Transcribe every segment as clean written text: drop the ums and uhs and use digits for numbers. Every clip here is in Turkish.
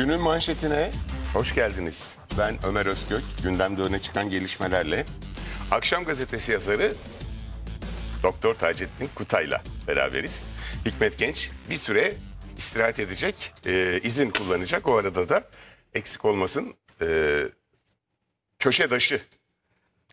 Günün manşetine hoş geldiniz. Ben Ömer Özgök, gündemde öne çıkan gelişmelerle Akşam Gazetesi yazarı Doktor Taceddin Kutay'la beraberiz. Hikmet Genç bir süre istirahat edecek, izin kullanacak. O arada da eksik olmasın köşedaşı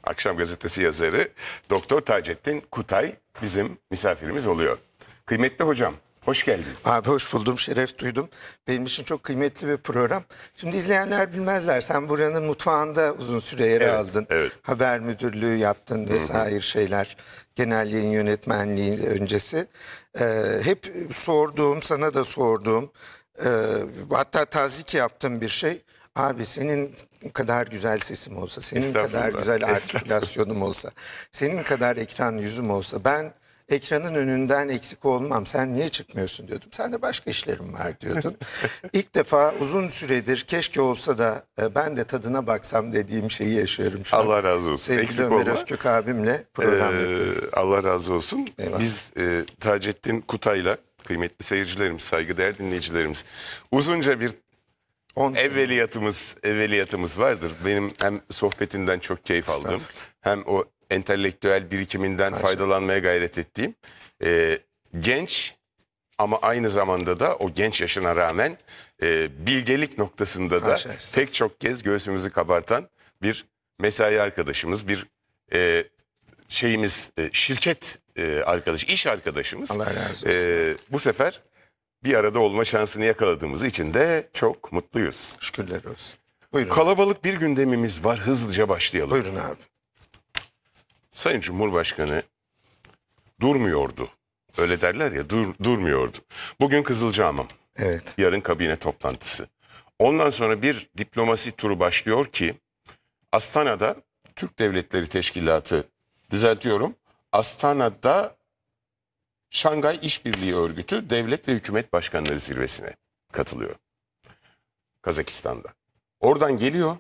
Akşam Gazetesi yazarı Doktor Taceddin Kutay bizim misafirimiz oluyor. Kıymetli hocam, hoş geldin. Abi hoş buldum, şeref duydum. Benim için çok kıymetli bir program. Şimdi izleyenler bilmezler, sen buranın mutfağında uzun süre yer aldın. Evet. Haber müdürlüğü yaptın vesaire şeyler. Genel yayın yönetmenliği öncesi. Hep sorduğum, sana da sorduğum, hatta tazik yaptığım bir şey. Abi senin kadar güzel sesim olsa, senin kadar güzel artikülasyonum olsa, senin kadar ekran yüzüm olsa ben... Ekranın önünden eksik olmam. Sen niye çıkmıyorsun diyordum. Sen de başka işlerim var diyordun. İlk defa uzun süredir keşke olsa da ben de tadına baksam dediğim şeyi yaşıyorum şu an. Allah razı olsun. Sevgili eksik Ömer Özgök abimle program yapıyoruz. Allah razı olsun. Eyvallah. Biz Taceddin Kutay'la, kıymetli seyircilerimiz, saygıdeğer dinleyicilerimiz, uzunca bir evveliyatımız vardır. Benim hem sohbetinden çok keyif aldım, hem o entelektüel birikiminden faydalanmaya gayret ettiğim, genç ama aynı zamanda da o genç yaşına rağmen bilgelik noktasında da pek çok kez göğsümüzü kabartan bir mesai arkadaşımız, bir şirket arkadaşı, iş arkadaşımız. Allah razı olsun. Bu sefer bir arada olma şansını yakaladığımız için de çok mutluyuz. Şükürler olsun. Buyurun. Kalabalık bir gündemimiz var, hızlıca başlayalım. Buyurun abi. Sayın Cumhurbaşkanı durmuyordu. Öyle derler ya, durmuyordu. Bugün Kızılcahamam. Evet. Yarın kabine toplantısı. Ondan sonra bir diplomasi turu başlıyor ki Astana'da Türk Devletleri Teşkilatı, düzeltiyorum, Astana'da Şangay İşbirliği Örgütü Devlet ve Hükümet Başkanları Zirvesi'ne katılıyor. Kazakistan'da. Oradan geliyor.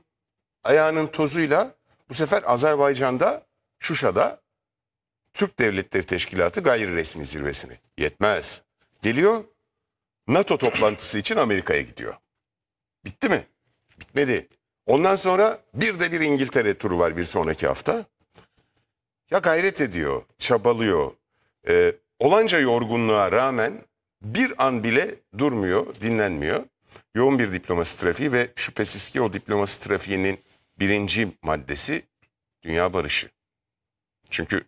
Ayağının tozuyla bu sefer Azerbaycan'da, Şuşa'da Türk Devletleri Teşkilatı gayri resmi zirvesini. Yetmez. Geliyor, NATO toplantısı için Amerika'ya gidiyor. Bitti mi? Bitmedi. Ondan sonra bir de bir İngiltere turu var bir sonraki hafta. Ya gayret ediyor, çabalıyor. Olanca yorgunluğa rağmen bir an bile durmuyor, dinlenmiyor. Yoğun bir diplomasi trafiği ve şüphesiz ki o diplomasi trafiğinin birinci maddesi dünya barışı. Çünkü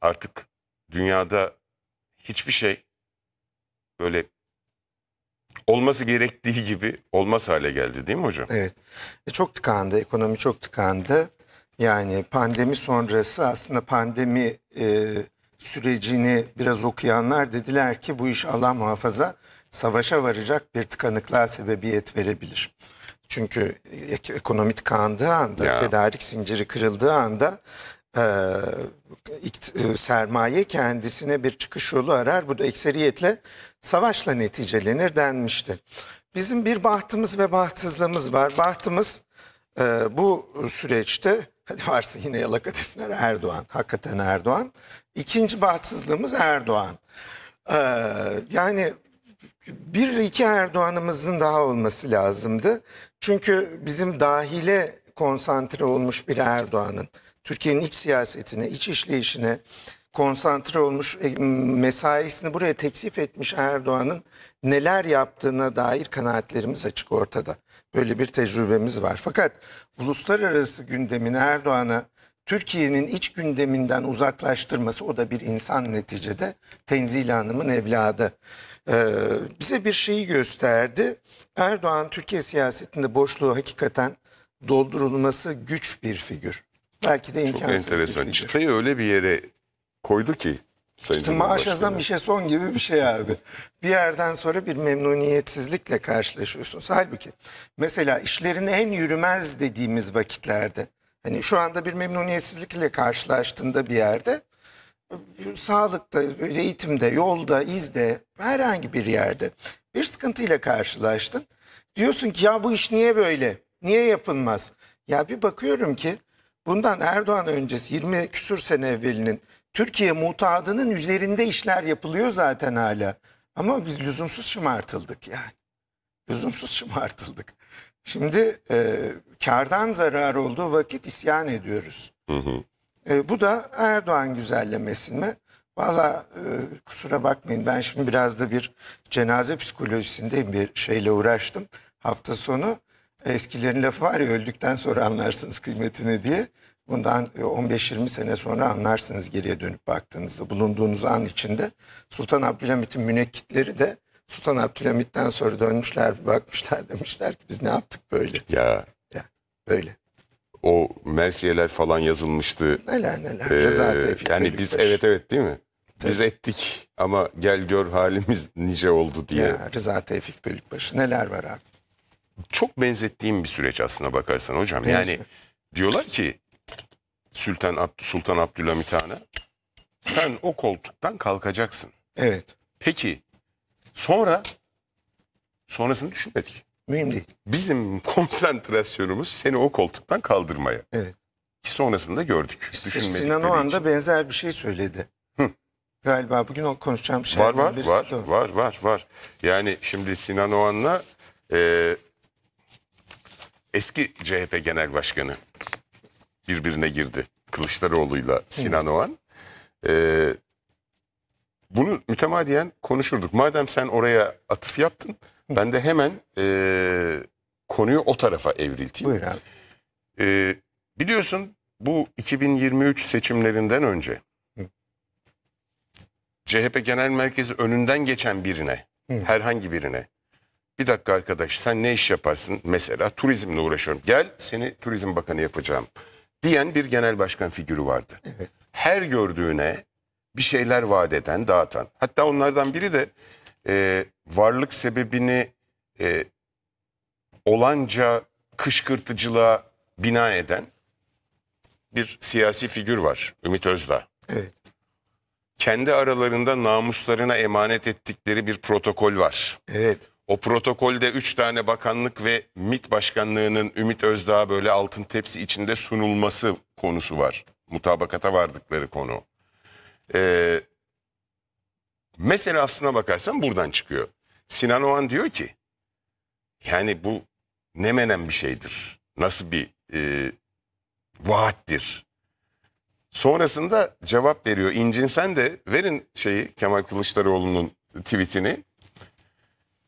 artık dünyada hiçbir şey böyle olması gerektiği gibi olmaz hale geldi, değil mi hocam? Evet. Çok tıkandı. Ekonomi çok tıkandı. Yani pandemi sonrası aslında pandemi sürecini biraz okuyanlar dediler ki bu iş Allah muhafaza savaşa varacak bir tıkanıklığa sebebiyet verebilir. Çünkü ekonomi tıkandığı anda, tedarik zinciri kırıldığı anda sermaye kendisine bir çıkış yolu arar. Bu da ekseriyetle savaşla neticelenir denmişti. Bizim bir bahtımız ve bahtsızlığımız var. Bahtımız bu süreçte, hadi varsın yine yalaka desinler, Erdoğan. Hakikaten Erdoğan. İkinci bahtsızlığımız Erdoğan. Yani bir iki Erdoğan'ımızın daha olması lazımdı. Çünkü bizim dahile konsantre olmuş bir Erdoğan'ın, Türkiye'nin iç siyasetine, iç işleyişine konsantre olmuş, mesaisini buraya teksif etmiş Erdoğan'ın neler yaptığına dair kanaatlerimiz açık ortada. Böyle bir tecrübemiz var. Fakat uluslararası gündemin Erdoğan'a Türkiye'nin iç gündeminden uzaklaştırması, o da bir insan neticede, Tenzile Hanım'ın evladı. Bize bir şeyi gösterdi. Erdoğan Türkiye siyasetinde boşluğu hakikaten doldurulması güç bir figür. Belki de imkansız. Çok enteresan. Çıtayı öyle bir yere koydu ki. İşte maaş azam işe son gibi bir şey abi. Bir yerden sonra bir memnuniyetsizlikle karşılaşıyorsunuz. Halbuki mesela işlerin en yürümez dediğimiz vakitlerde, hani şu anda bir memnuniyetsizlikle karşılaştığında bir yerde, sağlıkta, eğitimde, yolda, izde, herhangi bir yerde bir sıkıntıyla karşılaştın. Diyorsun ki ya bu iş niye böyle? Niye yapılmaz? Ya bir bakıyorum ki bundan Erdoğan öncesi 20 küsür sene evvelinin Türkiye muhtadının üzerinde işler yapılıyor zaten hala. Ama biz lüzumsuz şımartıldık yani. lüzumsuz şımartıldık. Şimdi kardan zarar olduğu vakit isyan ediyoruz. Bu da Erdoğan güzellemesi mi? Valla kusura bakmayın, ben şimdi biraz da bir cenaze psikolojisindeyim, bir şeyle uğraştım. Hafta sonu eskilerin lafı var ya, öldükten sonra anlarsınız kıymetini diye. Bundan 15-20 sene sonra anlarsınız geriye dönüp baktığınızda, bulunduğunuz an içinde. Sultan Abdülhamit'in münekkitleri de Sultan Abdülhamit'ten sonra dönmüşler, bakmışlar, demişler ki biz ne yaptık böyle? Ya böyle. O mersiyeler falan yazılmıştı. Neler. Rıza Tevfik yani Bölükbaşı. Biz evet değil mi? Tabii. Biz ettik ama gel gör halimiz nice oldu diye. Ya, Rıza Tevfik Bölükbaşı neler var abi? Çok benzettiğim bir süreç aslına bakarsan hocam. Yani diyorlar ki Sultan Abdülhamit Han'a sen o koltuktan kalkacaksın. Evet. Peki sonrasını düşünmedik. Mühim değil. Bizim konsantrasyonumuz seni o koltuktan kaldırmaya. Evet. Ki sonrasında gördük. Sinan Oğan da benzer bir şey söyledi. Galiba bugün o konuşacağım şey var. Yani şimdi Sinan Oğan'la eski CHP Genel Başkanı birbirine girdi. Kılıçdaroğlu'yla Sinan Oğan. Bunu mütemadiyen konuşurduk. Madem sen oraya atıf yaptın, ben de hemen konuyu o tarafa evrilteyim. Buyur abi. Biliyorsun bu 2023 seçimlerinden önce CHP Genel Merkezi önünden geçen birine, herhangi birine, bir dakika arkadaş sen ne iş yaparsın, mesela turizmle uğraşıyorum, gel seni Turizm Bakanı yapacağım diyen bir genel başkan figürü vardı. Evet. Her gördüğüne bir şeyler vaat eden, dağıtan. Hatta onlardan biri de varlık sebebini olanca kışkırtıcılığa bina eden bir siyasi figür var. Ümit Özdağ. Evet. Kendi aralarında namuslarına emanet ettikleri bir protokol var. Evet. O protokolde 3 tane bakanlık ve MİT başkanlığının Ümit Özdağ'a böyle altın tepsi içinde sunulması konusu var. Mutabakata vardıkları konu. Mesele aslına bakarsan buradan çıkıyor. Sinan Oğan diyor ki yani bu ne menen bir şeydir, nasıl bir vaattir. Sonrasında cevap veriyor. İncinsen de verin şeyi, Kemal Kılıçdaroğlu'nun tweetini.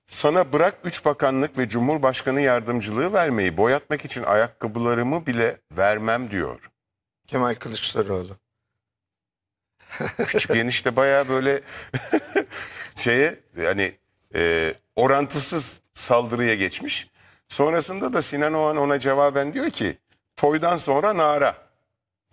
Sana bırak 3 bakanlık ve Cumhurbaşkanı yardımcılığı vermeyi, boyatmak için ayakkabılarımı bile vermem diyor. Kemal Kılıçdaroğlu. Küçük enişte bayağı böyle yani orantısız saldırıya geçmiş. Sonrasında da Sinan Oğan ona cevaben diyor ki toydan sonra nara.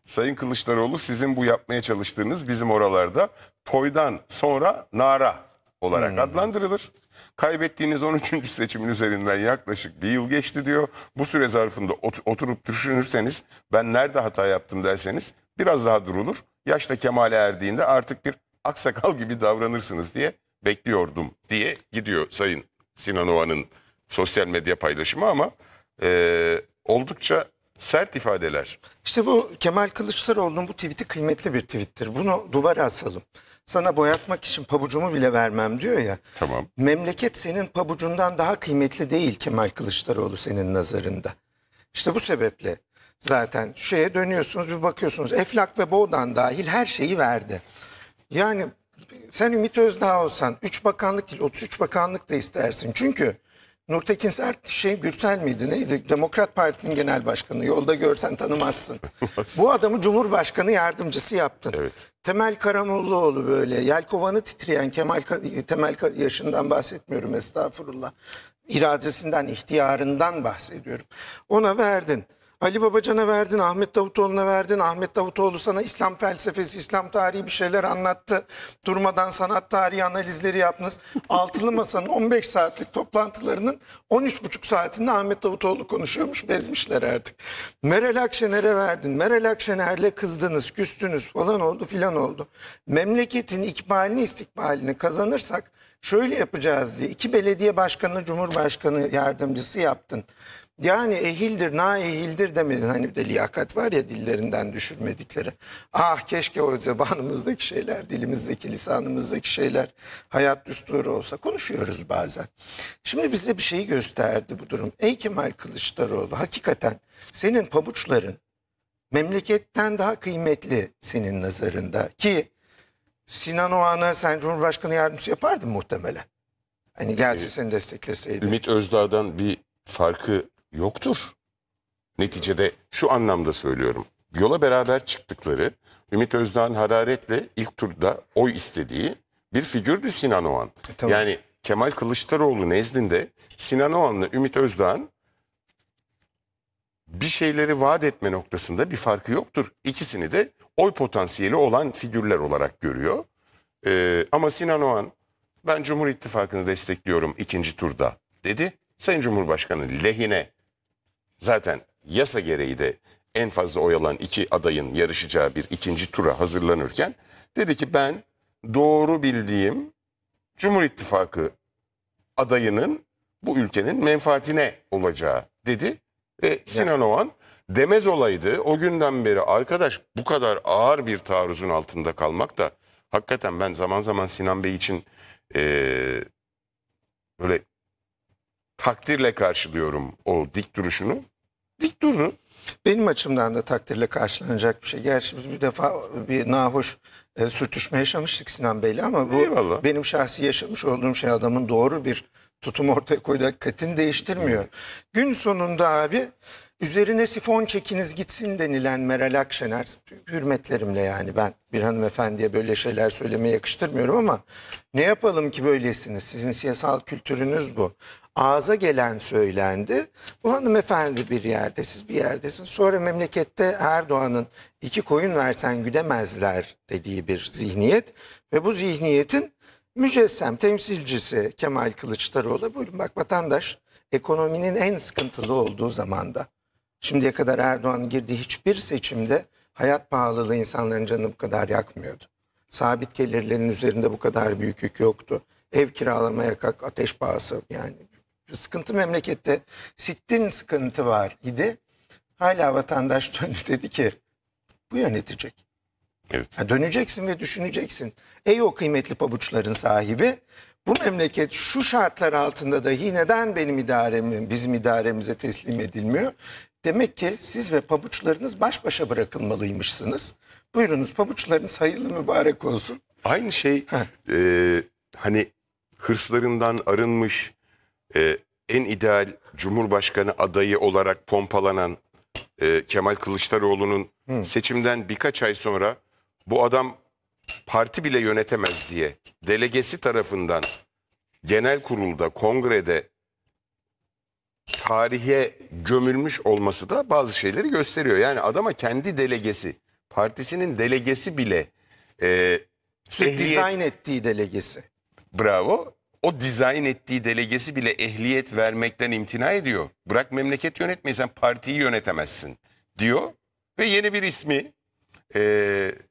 Sayın Kılıçdaroğlu, sizin bu yapmaya çalıştığınız bizim oralarda toydan sonra nara olarak adlandırılır. Kaybettiğiniz 13. seçimin üzerinden yaklaşık bir yıl geçti diyor. Bu süre zarfında oturup düşünürseniz, ben nerede hata yaptım derseniz biraz daha durulur. Yaşta kemale erdiğinde artık bir aksakal gibi davranırsınız diye bekliyordum diye gidiyor Sayın Sinan Oğan'ın sosyal medya paylaşımı, ama oldukça sert ifadeler. İşte bu Kemal Kılıçdaroğlu'nun bu tweet'i kıymetli bir tweet'tir. Bunu duvara asalım. Sana boyatmak için pabucumu bile vermem diyor ya. Tamam. Memleket senin pabucundan daha kıymetli değil Kemal Kılıçdaroğlu senin nazarında. İşte bu sebeple zaten şeye dönüyorsunuz, bir bakıyorsunuz Eflak ve Boğdan dahil her şeyi verdi. Yani sen Ümit Özdağ olsan 3 bakanlık değil 33 bakanlık da istersin. Çünkü Nurtekin Sert Gürsel miydi neydi? Demokrat Parti'nin genel başkanı, yolda görsen tanımazsın. Bu adamı Cumhurbaşkanı yardımcısı yaptın. Evet. Temel Karamollaoğlu böyle yelkovanı titreyen Temel yaşından bahsetmiyorum, estağfurullah. İradesinden, ihtiyarından bahsediyorum. Ona verdin. Ali Babacan'a verdin, Ahmet Davutoğlu'na verdin. Ahmet Davutoğlu sana İslam felsefesi, İslam tarihi bir şeyler anlattı. Durmadan sanat tarihi analizleri yaptınız. Altılı Masa'nın 15 saatlik toplantılarının 13,5 saatinde Ahmet Davutoğlu konuşuyormuş. Bezmişler artık. Meral Akşener'e verdin. Meral Akşener'le kızdınız, küstünüz falan oldu filan oldu. Memleketin ikbalini, istikbalini kazanırsak şöyle yapacağız diye 2 belediye başkanını Cumhurbaşkanı yardımcısı yaptın. Yani ehildir, naehildir demedin. Hani bir de liyakat var ya, dillerinden düşürmedikleri. Ah keşke o zebanımızdaki şeyler, dilimizdeki, lisanımızdaki şeyler hayat düsturu olsa. Konuşuyoruz bazen. Şimdi bize bir şeyi gösterdi bu durum. Ey Kemal Kılıçdaroğlu, hakikaten senin pabuçların memleketten daha kıymetli senin nazarında. Ki Sinan Oğan'a sen Cumhurbaşkanı yardımcısı yapardın muhtemelen. Hani gelse seni destekleseydi. Ümit Özdağ'dan bir farkı yoktur. Neticede şu anlamda söylüyorum. Yola beraber çıktıkları, Ümit Özdağ'ın hararetle ilk turda oy istediği bir figürdü Sinan Oğan. Tamam. Yani Kemal Kılıçdaroğlu nezdinde Sinan Oğan'la Ümit Özdağ'ın bir şeyleri vaat etme noktasında bir farkı yoktur. İkisini de oy potansiyeli olan figürler olarak görüyor. Ama Sinan Oğan, ben Cumhur İttifakı'nı destekliyorum ikinci turda dedi. Sayın Cumhurbaşkanı lehine zaten yasa gereği de en fazla oy alan iki adayın yarışacağı bir ikinci tura hazırlanırken dedi ki ben doğru bildiğim Cumhur İttifakı adayının bu ülkenin menfaatine olacağı dedi. Ve Sinan Oğan demez olaydı. O günden beri arkadaş bu kadar ağır bir taarruzun altında kalmak da hakikaten ben zaman zaman Sinan Bey için böyle takdirle karşılıyorum o dik duruşunu. Dik durdu. Benim açımdan da takdirle karşılanacak bir şey. Gerçi biz bir defa bir nahoş sürtüşme yaşamıştık Sinan Bey'le ama bu eyvallah, benim şahsi yaşamış olduğum şey adamın doğru bir tutum ortaya koyduğu hakikatini değiştirmiyor. Gün sonunda abi üzerine sifon çekiniz gitsin denilen Meral Akşener, hürmetlerimle yani ben bir hanımefendiye böyle şeyler söylemeye yakıştırmıyorum ama ne yapalım ki böylesiniz, sizin siyasal kültürünüz bu. Ağza gelen söylendi. Bu hanımefendi bir yerde, siz bir yerdesiniz. Sonra memlekette Erdoğan'ın iki koyun versen güdemezler dediği bir zihniyet ve bu zihniyetin mücessem temsilcisi Kemal Kılıçdaroğlu. Buyurun bak, vatandaş ekonominin en sıkıntılı olduğu zamanda, şimdiye kadar Erdoğan'ın girdiği hiçbir seçimde hayat pahalılığı insanların canını bu kadar yakmıyordu. Sabit gelirlerin üzerinde bu kadar büyük yük yoktu. Ev kiralamaya kalk, ateş pahası yani. Sıkıntı memlekette, sittin sıkıntı var idi. Hala vatandaş döndü dedi ki bu yönetecek. Evet. Ha, döneceksin ve düşüneceksin. Ey o kıymetli pabuçların sahibi, bu memleket şu şartlar altında dahi neden benim idaremi, bizim idaremize teslim edilmiyor? Demek ki siz ve pabuçlarınız baş başa bırakılmalıymışsınız. Buyurunuz, pabuçlarınız hayırlı mübarek olsun. Aynı şey hani hırslarından arınmış, en ideal Cumhurbaşkanı adayı olarak pompalanan Kemal Kılıçdaroğlu'nun seçimden birkaç ay sonra bu adam parti bile yönetemez diye delegesi tarafından genel kurulda, kongrede tarihe gömülmüş olması da bazı şeyleri gösteriyor. Yani adama kendi delegesi, partisinin delegesi bile dizayn ettiği delegesi. Bravo. O dizayn ettiği delegesi bile ehliyet vermekten imtina ediyor. Bırak memleket yönetmeyi, sen partiyi yönetemezsin diyor. Ve yeni bir ismi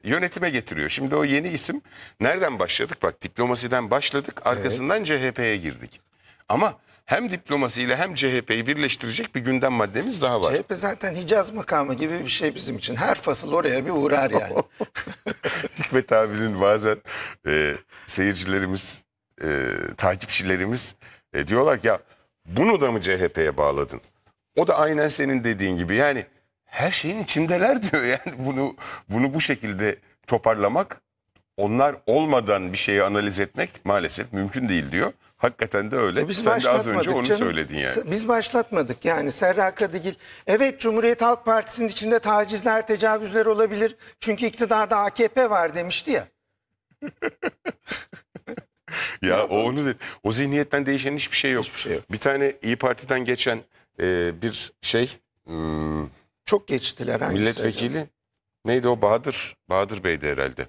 yönetime getiriyor. Şimdi o yeni isim nereden başladık? Bak, diplomasiden başladık, arkasından CHP'ye girdik. Ama hem diplomasiyle hem CHP'yi birleştirecek bir gündem maddemiz daha var. CHP zaten Hicaz makamı gibi bir şey bizim için. Her fasıl oraya bir uğrar yani. Hikmet abinin bazen seyircilerimiz, takipçilerimiz diyorlar ki ya bunu da mı CHP'ye bağladın? O da aynen senin dediğin gibi yani her şeyin içindeler diyor. Yani bunu bu şekilde toparlamak, onlar olmadan bir şeyi analiz etmek maalesef mümkün değil diyor. Hakikaten de öyle. Biz sen de az önce onu söyledin yani. Biz başlatmadık yani. Serra Kadıgil, evet Cumhuriyet Halk Partisi'nin içinde tacizler, tecavüzler olabilir çünkü iktidarda AKP var demişti ya. Ya o zihniyetten değişen hiçbir şey yok. Hiçbir şey yok. Bir tane İyi Parti'den geçen bir şey. Çok geçtiler. Hangisi milletvekili acaba? Neydi o? Bahadır Bey'di herhalde.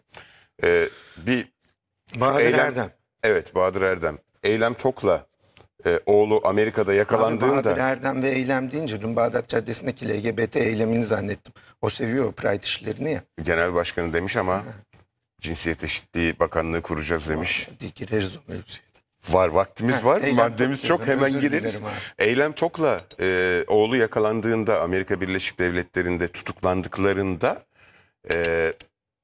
Bahadır Erdem. Evet, Bahadır Erdem. Eylem Tok'la oğlu Amerika'da yakalandığında. Bahadır Erdem ve Eylem deyince dün Bağdat Caddesi'ndeki LGBT eylemini zannettim. O seviyor o Pride işlerini ya. Genel başkanı demiş ama... Cinsiyet Eşitliği Bakanlığı kuracağız demiş. Gireriz o mevzuya. Var, vaktimiz var. Maddemiz çok, hemen gireriz. Eylem Tok'la oğlu yakalandığında, Amerika Birleşik Devletleri'nde tutuklandıklarında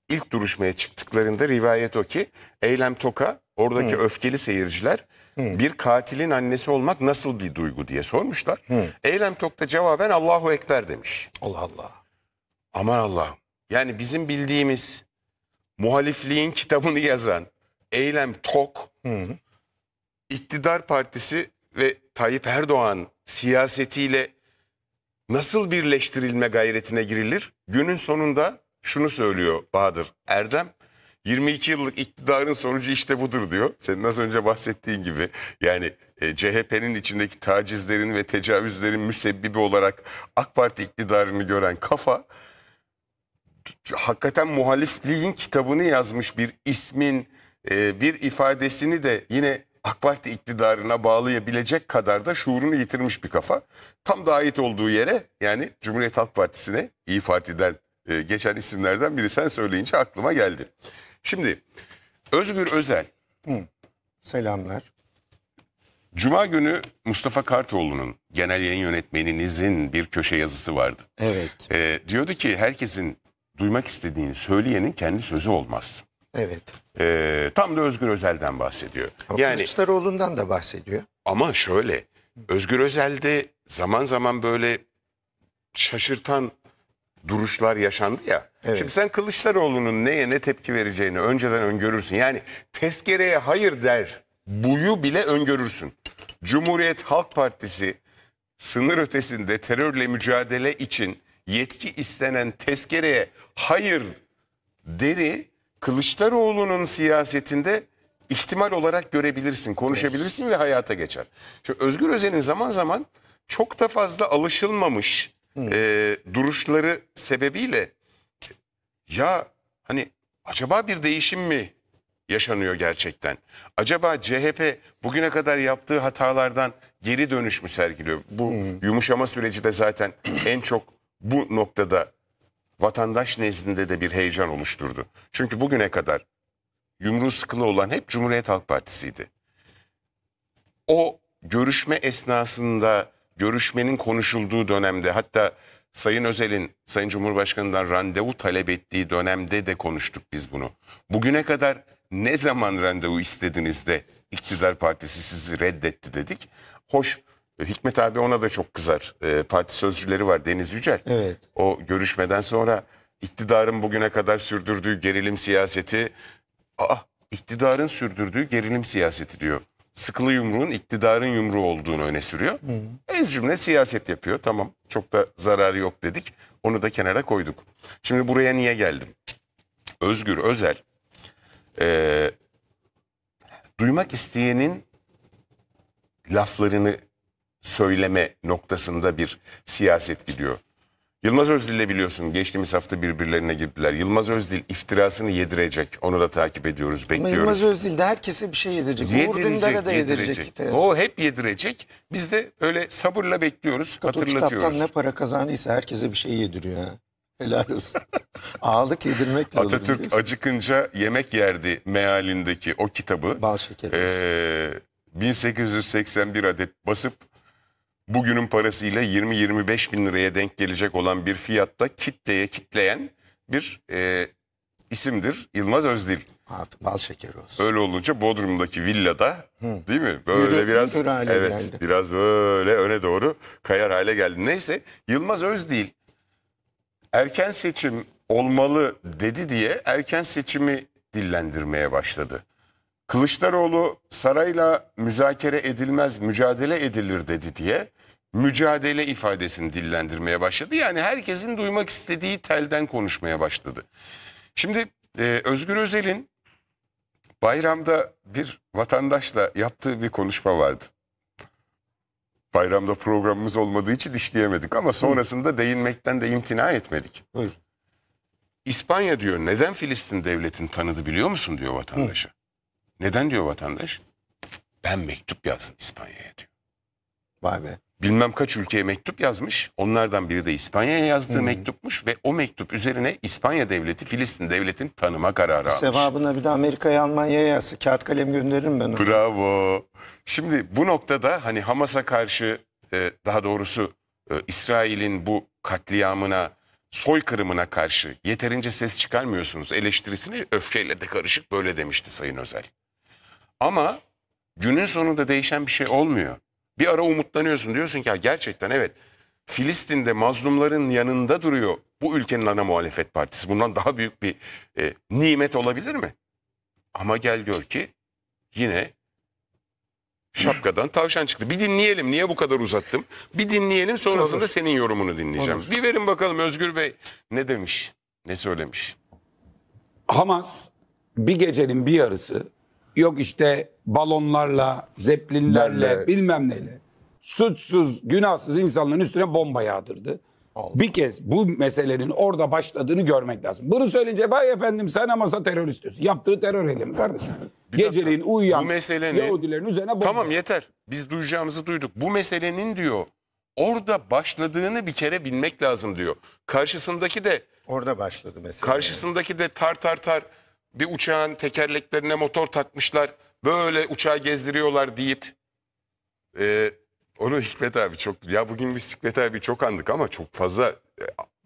ilk duruşmaya çıktıklarında rivayet o ki Eylem Tok'a oradaki öfkeli seyirciler bir katilin annesi olmak nasıl bir duygu diye sormuşlar. Eylem Tok da cevaben Allahu Ekber demiş. Allah Allah. Aman Allah'ım. Yani bizim bildiğimiz muhalifliğin kitabını yazan Eylem Tok, İktidar Partisi ve Tayyip Erdoğan siyasetiyle nasıl birleştirilme gayretine girilir? Günün sonunda şunu söylüyor Bahadır Erdem, 22 yıllık iktidarın sonucu işte budur diyor. Senin az önce bahsettiğin gibi, yani CHP'nin içindeki tacizlerin ve tecavüzlerin müsebbibi olarak AK Parti iktidarını gören kafa, hakikaten muhalifliğin kitabını yazmış bir ismin bir ifadesini de yine AK Parti iktidarına bağlayabilecek kadar da şuurunu yitirmiş bir kafa. Tam da ait olduğu yere, yani Cumhuriyet Halk Partisi'ne, İyi Parti'den geçen isimlerden biri, sen söyleyince aklıma geldi. Şimdi Özgür Özel. Selamlar. Cuma günü Mustafa Kartoğlu'nun, genel yayın yönetmeninizin bir köşe yazısı vardı. Evet. Diyordu ki herkesin duymak istediğini söyleyenin kendi sözü olmaz. Evet. Tam da Özgür Özel'den bahsediyor. Ama yani, Kılıçdaroğlu'ndan da bahsediyor. Ama şöyle, Özgür Özel'de zaman zaman böyle şaşırtan duruşlar yaşandı ya. Evet. Şimdi sen Kılıçdaroğlu'nun neye ne tepki vereceğini önceden öngörürsün. Yani tezkereye hayır der buyu bile öngörürsün. Cumhuriyet Halk Partisi sınır ötesinde terörle mücadele için yetki istenen tezkereye hayır deri Kılıçdaroğlu'nun siyasetinde ihtimal olarak görebilirsin, konuşabilirsin ve hayata geçer. Şimdi Özgür Özel'in zaman zaman çok da fazla alışılmamış duruşları sebebiyle, ya hani acaba bir değişim mi yaşanıyor gerçekten? Acaba CHP bugüne kadar yaptığı hatalardan geri dönüş mü sergiliyor? Bu yumuşama süreci de zaten en çok bu noktada vatandaş nezdinde de bir heyecan oluşturdu. Çünkü bugüne kadar yumruğu sıkılı olan hep Cumhuriyet Halk Partisi'ydi. O görüşme esnasında, görüşmenin konuşulduğu dönemde, hatta Sayın Özel'in Sayın Cumhurbaşkanı'ndan randevu talep ettiği dönemde de konuştuk biz bunu. Bugüne kadar ne zaman randevu istediniz de iktidar partisi sizi reddetti dedik. Hoş, Hikmet abi ona da çok kızar. Parti sözcüleri var, Deniz Yücel. Evet. O görüşmeden sonra iktidarın bugüne kadar sürdürdüğü gerilim siyaseti, iktidarın sürdürdüğü gerilim siyaseti diyor. Sıkılı yumruğun iktidarın yumruğu olduğunu öne sürüyor. Ez cümle siyaset yapıyor. Tamam, çok da zararı yok dedik. Onu da kenara koyduk. Şimdi buraya niye geldim? Özgür Özel, duymak isteyenin laflarını söyleme noktasında bir siyaset gidiyor. Yılmaz Özdil'le biliyorsun geçtiğimiz hafta birbirlerine girdiler. Yılmaz Özdil iftirasını yedirecek. Onu da takip ediyoruz, bekliyoruz. Ama Yılmaz Özdil de herkese bir şey yedirecek. Uğur Dündar'a da yedirecek. O hep yedirecek. Biz de öyle sabırla bekliyoruz, hatırlatıyoruz. O kitaptan ne para kazanıysa herkese bir şey yediriyor. Helal olsun. Ağalık yedirmekle olur. Atatürk acıkınca yemek yerdi mealindeki o kitabı. Bal şekeri. 1881 adet basıp bugünün parasıyla 20-25 bin liraya denk gelecek olan bir fiyatta kitleye kitleyen bir isimdir Yılmaz Özdil. Bal şekeri olsun. Öyle olunca Bodrum'daki villada, değil mi? Böyle yürü, biraz geldi. Biraz böyle öne doğru kayar hale geldi. Neyse, Yılmaz Özdil erken seçim olmalı dedi diye erken seçimi dillendirmeye başladı. Kılıçdaroğlu sarayla müzakere edilmez, mücadele edilir dedi diye mücadele ifadesini dillendirmeye başladı. Yani herkesin duymak istediği telden konuşmaya başladı. Şimdi Özgür Özel'in bayramda bir vatandaşla yaptığı bir konuşma vardı. Bayramda programımız olmadığı için işleyemedik ama sonrasında değinmekten de imtina etmedik. Buyur. İspanya diyor, neden Filistin devletini tanıdı biliyor musun diyor vatandaşa. Neden diyor vatandaş? Ben mektup yazdım İspanya'ya diyor. Vay be. bilmem kaç ülkeye mektup yazmış. Onlardan biri de İspanya'ya yazdığı mektupmuş ve o mektup üzerine İspanya devleti Filistin devletini tanıma kararı almış. Sevabına bir de Amerika'ya, Almanya'ya yazsa kağıt kalem gönderirim ben ona. Bravo. Şimdi bu noktada hani Hamas'a karşı, daha doğrusu İsrail'in bu katliamına, soykırımına karşı yeterince ses çıkarmıyorsunuz eleştirisini öfkeyle de karışık böyle demişti Sayın Özel. Ama günün sonunda değişen bir şey olmuyor. Bir ara umutlanıyorsun, diyorsun ki gerçekten evet Filistin'de mazlumların yanında duruyor bu ülkenin ana muhalefet partisi. Bundan daha büyük bir nimet olabilir mi? Ama gel gör ki yine şapkadan tavşan çıktı. Bir dinleyelim, niye bu kadar uzattım? Bir dinleyelim, sonrasında olur, senin yorumunu dinleyeceğim. Olur. Bir verin bakalım Özgür Bey ne demiş, ne söylemiş? Hamas bir gecenin bir yarısı yok işte balonlarla, zeplinlerle, bilmem neyle suçsuz, günahsız insanların üstüne bomba yağdırdı. Allah. Bir kez bu meselenin orada başladığını görmek lazım. Bunu söyleyince bay efendim sen Hamas'a terörist diyorsun. Yaptığı terör eylemi kardeşim. Geceliğin uyuyan Yahudilerin üzerine bomba. Tamam yeter. Biz duyacağımızı duyduk. Bu meselenin diyor orada başladığını bir kere bilmek lazım diyor. Karşısındaki de orada başladı mesele. Karşısındaki de tar bir uçağın tekerleklerine motor takmışlar. Böyle uçağı gezdiriyorlar deyip onu Hikmet abi çok, ya bugün biz Hikmet abi çok andık ama çok fazla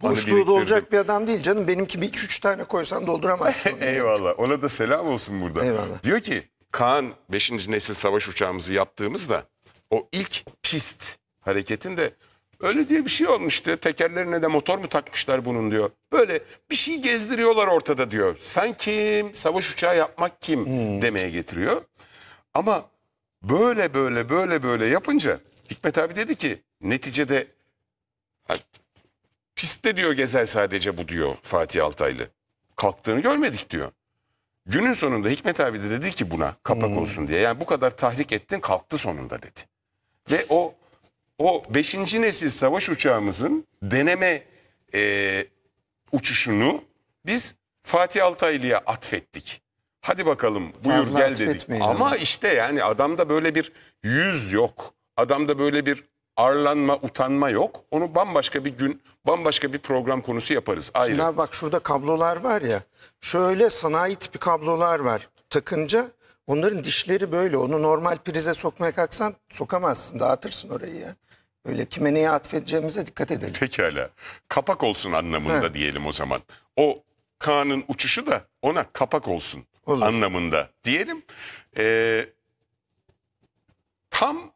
boşluğu dolacak bir adam değil canım. Benimki bir iki üç tane koysan dolduramazsın. Eyvallah. Ona da selam olsun burada. Eyvallah. Diyor ki Kaan 5. nesil savaş uçağımızı yaptığımızda o ilk pist hareketinde öyle diye bir şey olmuştu. Tekerlerine de motor mu takmışlar bunun diyor. Böyle bir şey gezdiriyorlar ortada diyor. Sen kim? Savaş uçağı yapmak kim? Demeye getiriyor. Ama böyle yapınca Hikmet abi dedi ki neticede pistte diyor gezer sadece bu diyor Fatih Altaylı. Kalktığını görmedik diyor. Günün sonunda Hikmet abi de dedi ki buna kapak olsun diye. Yani bu kadar tahrik ettin, kalktı sonunda dedi. Ve o 5. nesil savaş uçağımızın deneme uçuşunu biz Fatih Altaylı'ya atfettik. Hadi bakalım buyur fazla gel dedik. Ama işte yani adamda böyle bir yüz yok. Adamda böyle bir arlanma, utanma yok. Onu bambaşka bir gün, bambaşka bir program konusu yaparız. Ayrı. Şimdi abi bak şurada kablolar var ya. Şöyle sanayi tipi kablolar var. Takınca onların dişleri böyle. Onu normal prize sokmaya kalksan sokamazsın. Dağıtırsın orayı ya. Öyle kime neye atfedeceğimize dikkat edelim. Pekala. Kapak olsun anlamında diyelim o zaman. O Kaan'ın uçuşu da ona kapak olsun. Olur. Anlamında diyelim. Tam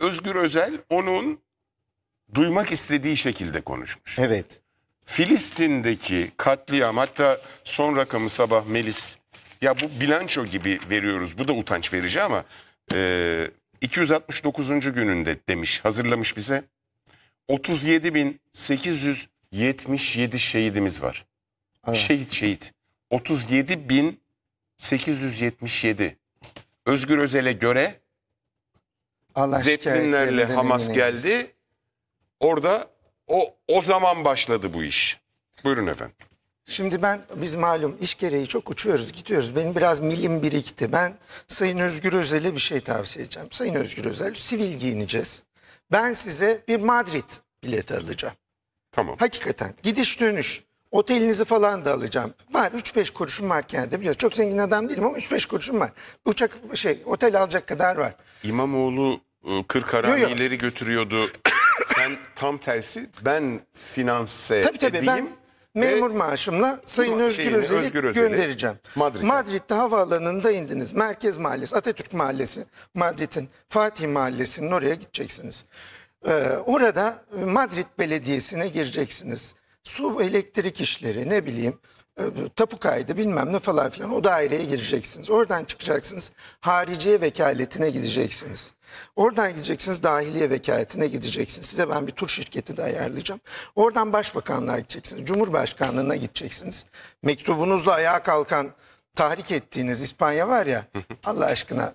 Özgür Özel onun duymak istediği şekilde konuşmuş. Evet. Filistin'deki katliam, hatta son rakamı sabah Melis, ya bu bilanço gibi veriyoruz, bu da utanç verici ama 269. gününde demiş, hazırlamış bize 37.877 şehidimiz var. Evet. Şehit 37.877. Özgür Özel'e göre zeplinlerle Hamas geldi. Orada o zaman başladı bu iş. Buyurun efendim. Şimdi biz malum iş gereği çok uçuyoruz, gidiyoruz. Benim biraz milim birikti. Ben Sayın Özgür Özel'e bir şey tavsiye edeceğim. Sayın Özgür Özel, sivil giyineceğiz. Ben size bir Madrid bileti alacağım. Tamam. Hakikaten gidiş dönüş. Otelinizi falan da alacağım. Var 3-5 kuruşum var kendimde, biliyorsun. Çok zengin adam değilim ama 3-5 kuruşum var. Uçak otel alacak kadar var. İmamoğlu 40 haramileri götürüyordu. Sen tam tersi, ben finanse edeyim. Ben memur maaşımla Sayın Özgür Özel'i göndereceğim. Madrid'de havaalanında indiniz. Merkez Mahallesi, Atatürk Mahallesi, Madrid'in Fatih Mahallesi'nin oraya gideceksiniz. Orada Madrid Belediyesi'ne gireceksiniz. Su, elektrik işleri, ne bileyim, tapu kaydı bilmem ne falan filan, o daireye gireceksiniz. Oradan çıkacaksınız, hariciye vekaletine gideceksiniz. Oradan gideceksiniz, dahiliye vekaletine gideceksiniz. Size ben bir tur şirketi de ayarlayacağım. Oradan başbakanlığa gideceksiniz, cumhurbaşkanlığına gideceksiniz. Mektubunuzla ayağa kalkan, tahrik ettiğiniz İspanya var ya, Allah aşkına,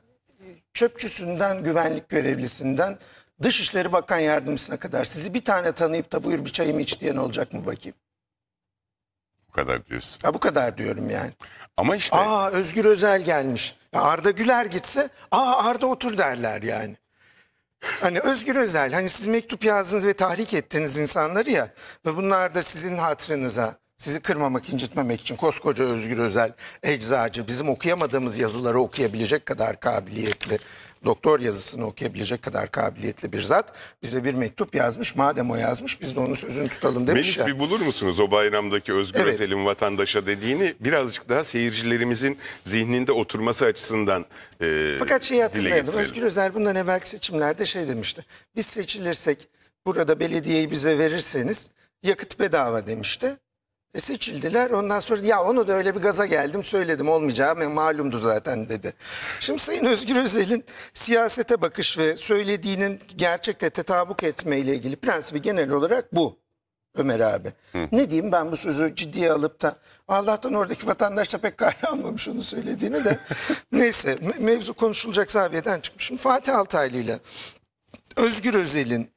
çöpçüsünden, güvenlik görevlisinden, Dışişleri Bakan Yardımcısına kadar sizi bir tane tanıyıp da buyur bir çayımı iç diyen olacak mı bakayım? Bu kadar diyorsun. Ya bu kadar diyorum yani. Ama işte. Aa Özgür Özel gelmiş. Ya Arda Güler gitse Arda otur derler yani. Hani Özgür Özel, hani siz mektup yazdınız ve tahrik ettiniz insanları ya, ve bunlar da sizin hatırınıza, sizi kırmamak, incitmemek için koskoca Özgür Özel, eczacı, bizim okuyamadığımız yazıları okuyabilecek kadar kabiliyetli, doktor yazısını okuyabilecek kadar kabiliyetli bir zat bize bir mektup yazmış. Madem o yazmış, biz de onun sözünü tutalım demiş ya. Melis, bir bulur musunuz o bayramdaki Özgür Özel'in vatandaşa dediğini? Birazcık daha seyircilerimizin zihninde oturması açısından fakat şeyi hatırlayalım. Özgür Özel bundan evvelki seçimlerde şey demişti. Biz seçilirsek, burada belediyeyi bize verirseniz yakıt bedava demişti. Seçildiler. Ondan sonra ya onu da öyle bir gaza geldim, söyledim, olmayacağı malumdu zaten dedi. Şimdi Sayın Özgür Özel'in siyasete bakış ve söylediğinin gerçekte tetabuk etme ile ilgili prensibi genel olarak bu Ömer abi. Hı. Ne diyeyim ben bu sözü ciddiye alıp da, Allah'tan oradaki vatandaş da pek kale almamış onu söylediğini de. Neyse, mevzu konuşulacak seviyeden çıkmış. Şimdi Fatih Altaylı ile Özgür Özel'in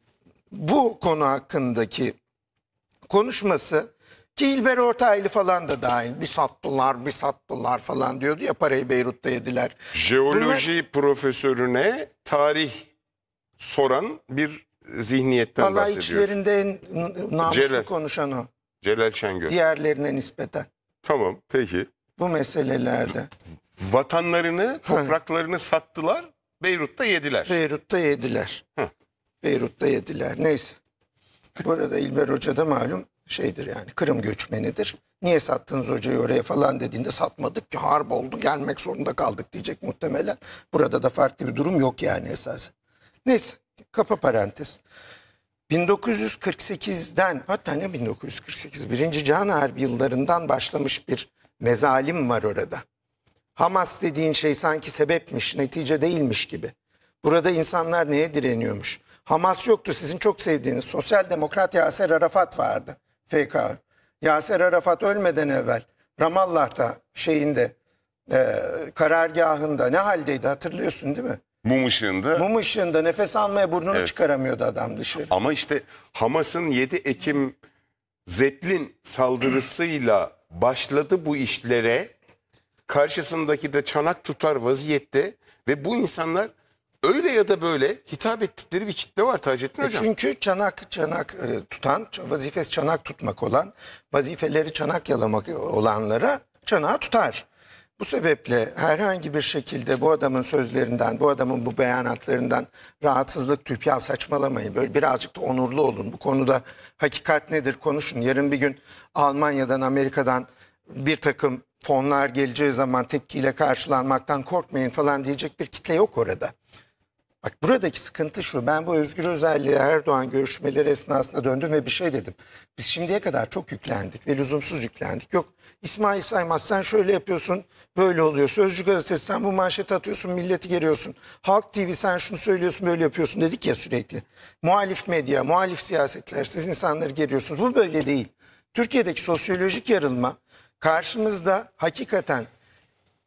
bu konu hakkındaki konuşması, ki İlber Ortaylı falan da dahil, bir sattılar, bir sattılar falan diyordu ya, parayı Beyrut'ta yediler. Jeoloji profesörüne tarih soran bir zihniyetten bahsediyoruz. Vallahi içlerinde en namuslu konuşan o. Celal Şengör. Diğerlerine nispeten. Tamam, peki. Bu meselelerde. Vatanlarını, topraklarını sattılar, Beyrut'ta yediler. Beyrut'ta yediler. Hı. Beyrut'ta yediler, neyse. Bu arada İlber Hoca da malum şeydir yani, Kırım göçmenidir. Niye sattınız hocayı oraya falan dediğinde, satmadık ki, harp oldu, gelmek zorunda kaldık diyecek muhtemelen. Burada da farklı bir durum yok yani esasen. Neyse, kapa parantez. 1948'den, hatta ne 1948, 1. Can Harbi yıllarından başlamış bir mezalim var orada. Hamas dediğin şey sanki sebepmiş, netice değilmiş gibi. Burada insanlar neye direniyormuş? Hamas yoktu, sizin çok sevdiğiniz sosyal demokrat Yasir Arafat vardı. PKK. Yasir Arafat ölmeden evvel Ramallah'ta şeyinde karargahında ne haldeydi hatırlıyorsun değil mi? Mum ışığında. Mum ışığında nefes almaya burnunu çıkaramıyordu adam dışarı. Ama işte Hamas'ın 7 Ekim Zetlin saldırısıyla başladı bu işlere. Karşısındaki de çanak tutar vaziyette ve bu insanlar öyle ya da böyle hitap ettikleri bir kitle var Taceddin Hocam. Çünkü çanak tutan, vazifesi çanak tutmak olan, vazifeleri çanak yalamak olanlara çanağı tutar. Bu sebeple herhangi bir şekilde bu adamın sözlerinden, bu adamın bu beyanatlarından rahatsızlık tüp, ya saçmalamayın, böyle birazcık da onurlu olun. Bu konuda hakikat nedir konuşun. Yarın bir gün Almanya'dan, Amerika'dan bir takım fonlar geleceği zaman tepkiyle karşılanmaktan korkmayın falan diyecek bir kitle yok orada. Bak buradaki sıkıntı şu, ben bu Özgür Özel'le Erdoğan görüşmeleri esnasında döndüm ve bir şey dedim. Biz şimdiye kadar çok yüklendik ve lüzumsuz yüklendik. Yok İsmail Saymaz sen şöyle yapıyorsun, böyle oluyor. Sözcü Gazetesi sen bu manşeti atıyorsun, milleti geriyorsun. Halk TV sen şunu söylüyorsun, böyle yapıyorsun dedik ya sürekli. Muhalif medya, muhalif siyasetler, siz insanları geriyorsunuz. Bu böyle değil. Türkiye'deki sosyolojik yarılma karşımızda hakikaten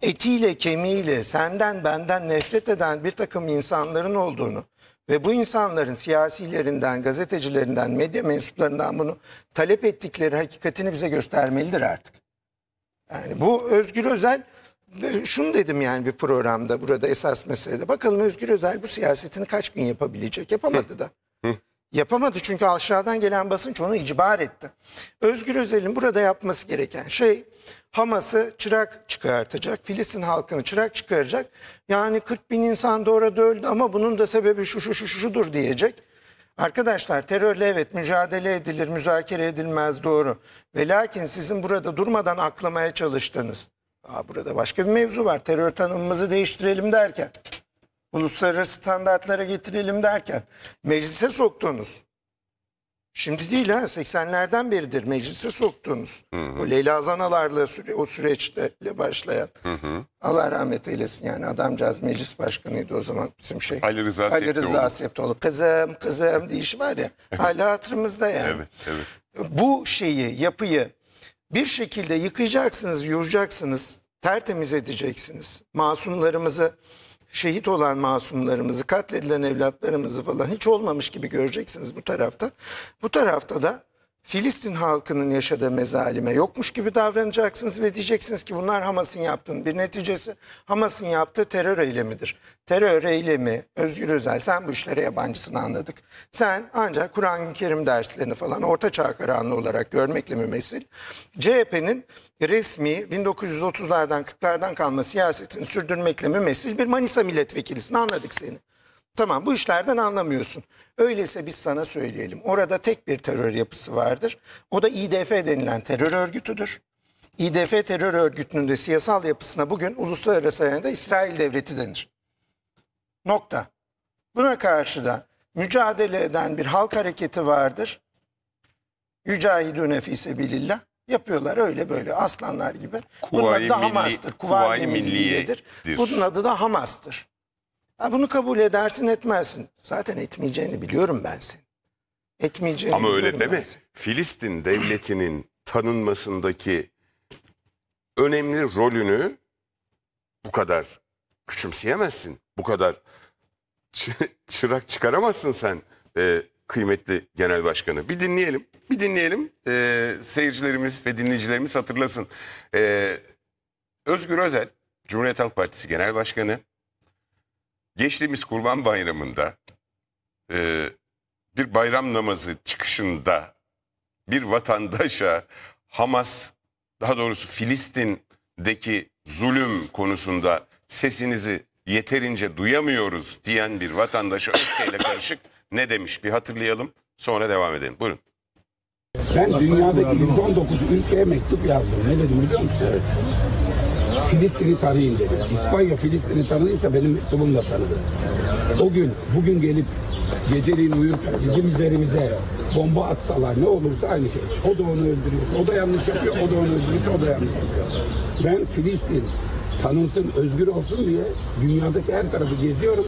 etiyle kemiğiyle senden benden nefret eden bir takım insanların olduğunu ve bu insanların siyasilerinden, gazetecilerinden, medya mensuplarından bunu talep ettikleri hakikatini bize göstermelidir artık. Yani bu Özgür Özel, şunu dedim yani bir programda, burada esas meselede bakalım Özgür Özel bu siyasetini kaç gün yapabilecek, yapamadı da. Yapamadı çünkü aşağıdan gelen basınç onu icbar etti. Özgür Özel'in burada yapması gereken şey, Hamas'ı çırak çıkartacak, Filistin halkını çırak çıkaracak. Yani 40 bin insan da orada öldü ama bunun da sebebi şu şu şu şudur diyecek. Arkadaşlar terörle evet mücadele edilir, müzakere edilmez, doğru. Ve lakin sizin burada durmadan aklamaya çalıştığınız, burada başka bir mevzu var. Terör tanımımızı değiştirelim derken, uluslararası standartlara getirelim derken meclise soktuğunuz, şimdi değil ha, 80'lerden beridir meclise soktuğunuz, o Leyla Zanalar'la o süreçle başlayan, Allah rahmet eylesin yani, adamcağız meclis başkanıydı o zaman bizim şey Ali Rıza Septoğlu, kızım deyişi var ya hala hatırımızda yani. Evet. Bu şeyi, yapıyı bir şekilde yıkayacaksınız, yuracaksınız, tertemiz edeceksiniz. Masumlarımızı, şehit olan masumlarımızı, katledilen evlatlarımızı falan hiç olmamış gibi göreceksiniz bu tarafta. Bu tarafta da Filistin halkının yaşadığı mezalime yokmuş gibi davranacaksınız ve diyeceksiniz ki bunlar Hamas'ın yaptığının bir neticesi, Hamas'ın yaptığı terör eylemidir. Terör eylemi, Özgür Özel, sen bu işlere yabancısını anladık. Sen ancak Kur'an-ı Kerim derslerini falan Orta Çağ karanlığı olarak görmekle mümessil. CHP'nin resmi 1930'lardan 40'lardan kalma siyasetini sürdürmekle mümessil bir Manisa milletvekilisini anladık seni. Tamam, bu işlerden anlamıyorsun. Öyleyse biz sana söyleyelim. Orada tek bir terör yapısı vardır. O da İDF denilen terör örgütüdür. İDF terör örgütünün de siyasal yapısına bugün uluslararası arenada İsrail Devleti denir. Nokta. Buna karşı da mücadele eden bir halk hareketi vardır. Yücahidûne fî sebîlillah. Yapıyorlar öyle böyle aslanlar gibi. Bunun adı da Hamas'tır. Kuvayi Milliye'dir. Bunun adı da Hamas'tır. Ha, bunu kabul edersin etmezsin. Zaten etmeyeceğini biliyorum ben seni. Etmeyeceğini ama öyle deme. Filistin devletinin tanınmasındaki önemli rolünü bu kadar küçümseyemezsin. Bu kadar çırak çıkaramazsın sen kıymetli genel başkanı. Bir dinleyelim. Bir dinleyelim. Seyircilerimiz ve dinleyicilerimiz hatırlasın. Özgür Özel, Cumhuriyet Halk Partisi Genel Başkanı, geçtiğimiz Kurban Bayramı'nda bir bayram namazı çıkışında bir vatandaşa Hamas, daha doğrusu Filistin'deki zulüm konusunda sesinizi yeterince duyamıyoruz diyen bir vatandaşa öfkeyle karışık ne demiş bir hatırlayalım, sonra devam edelim. Buyurun. Ben dünyadaki 119 ülkeye mektup yazdım. Ne dedim biliyor musun? Evet. Filistin'i tanıyın dedi. İspanya Filistin'i tanıysa benim mektubum da tanıdı. O gün, bugün gelip geceliğin uyurken bizim üzerimize bomba atsalar ne olursa aynı şey. O da onu öldürürse, o da yanlış yapıyor, o da onu öldürürse, o da yanlış yapıyor. Ben Filistin tanınsın, özgür olsun diye dünyadaki her tarafı geziyorum.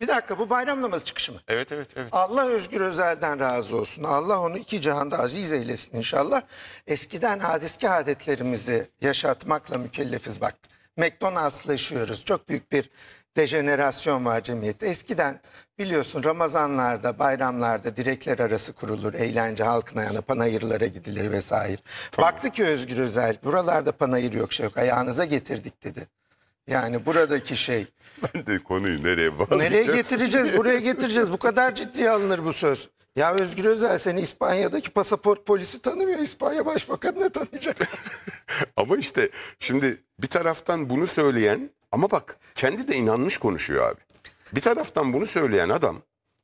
Bir dakika, bu bayram namazı çıkışı mı? Evet, evet, evet. Allah Özgür Özel'den razı olsun. Allah onu iki cihanda aziz eylesin inşallah. Eskiden hadiski adetlerimizi yaşatmakla mükellefiz bak. McDonald'slaşıyoruz. Çok büyük bir dejenerasyon var cemiyette. Eskiden biliyorsun Ramazanlarda, bayramlarda direkler arası kurulur. Eğlence, halkın ayağına, panayırlara gidilir vesaire. Tamam. Baktı ki Özgür Özel, buralarda panayır yok, şey yok. Ayağınıza getirdik dedi. Yani buradaki şey... Ben de konuyu nereye bağlayacağız? Nereye getireceğiz? Buraya getireceğiz. Bu kadar ciddiye alınır bu söz. Ya Özgür Özel, seni İspanya'daki pasaport polisi tanımıyor. İspanya Başbakanı'na tanıyacak. Ama işte şimdi bir taraftan bunu söyleyen, ama bak kendi de inanmış konuşuyor abi. Bir taraftan bunu söyleyen adam,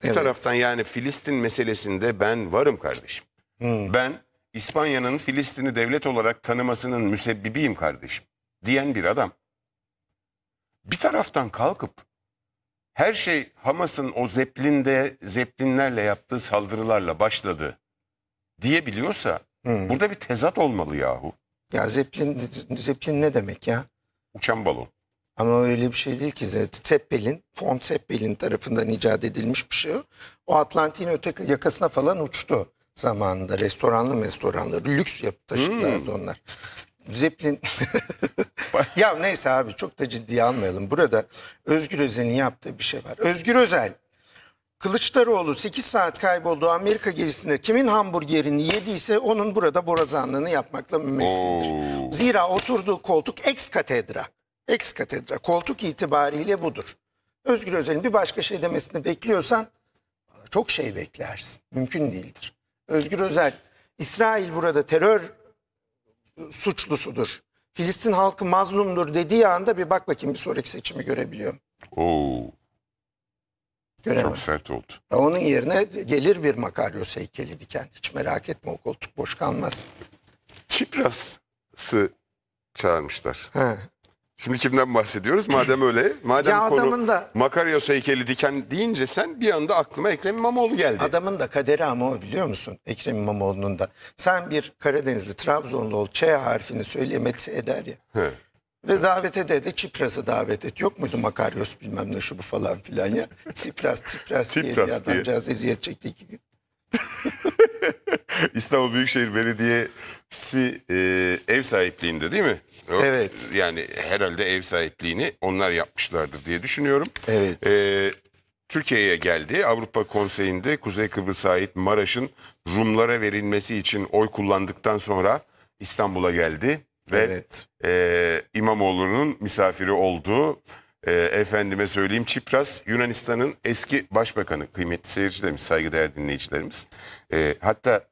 bir evet, taraftan yani Filistin meselesinde ben varım kardeşim. Hmm. Ben İspanya'nın Filistin'i devlet olarak tanımasının müsebbibiyim kardeşim diyen bir adam. Bir taraftan kalkıp her şey Hamas'ın o zeplinlerle yaptığı saldırılarla başladı diyebiliyorsa burada bir tezat olmalı yahu. Ya zeplin ne demek ya? Uçan balon. Ama öyle bir şey değil ki. Zeppelin, Von Zeppelin tarafından icat edilmiş bir şey. O Atlantik'in öteki yakasına falan uçtu zamanında. Restoranları, lüks yapı taşıtlardı onlar. Zeplin. Ya neyse abi, çok da ciddiye almayalım. Burada Özgür Özel'in yaptığı bir şey var. Özgür Özel, Kılıçdaroğlu 8 saat kaybolduğu Amerika gezisinde kimin hamburgerini yediyse onun burada borazanlığını yapmakla mümessildir. Oo. Zira oturduğu koltuk ex katedra koltuk itibariyle budur. Özgür Özel'in bir başka şey demesini bekliyorsan çok şey beklersin. Mümkün değildir. Özgür Özel, İsrail burada terör suçlusudur, Filistin halkı mazlumdur dediği anda bir bak bakayım bir sonraki seçimi görebiliyor. Oo. Göremez. Çok sert oldu. Ya onun yerine gelir bir Makaryos heykeli diken. Hiç merak etme, o koltuk boş kalmaz. Tsipras'ı çağırmışlar. He. Şimdi kimden bahsediyoruz? Madem öyle, madem konu da... Makaryos heykeli diken deyince sen, bir anda aklıma Ekrem İmamoğlu geldi. Adamın da kaderi ama o, biliyor musun? Ekrem İmamoğlu'nun da. Sen bir Karadenizli, Trabzonlu ol, Ç harfini söyleyemezse eder ya. He. Ve evet, davet ede de Tsipras'ı davet et. Yok muydu Makaryos bilmem ne şu bu falan filan ya. Tsipras diye bir adamcağız eziyet çekti 2 gün. İstanbul Büyükşehir Belediyesi ev sahipliğinde değil mi? Evet. Yani herhalde ev sahipliğini onlar yapmışlardır diye düşünüyorum. Evet. Türkiye'ye geldi. Avrupa Konseyi'nde Kuzey Kıbrıs'a ait Maraş'ın Rumlara verilmesi için oy kullandıktan sonra İstanbul'a geldi ve evet, İmamoğlu'nun misafiri olduğu, efendime söyleyeyim, Tsipras Yunanistan'ın eski başbakanı, kıymetli seyircilerimiz, saygıdeğer dinleyicilerimiz. Hatta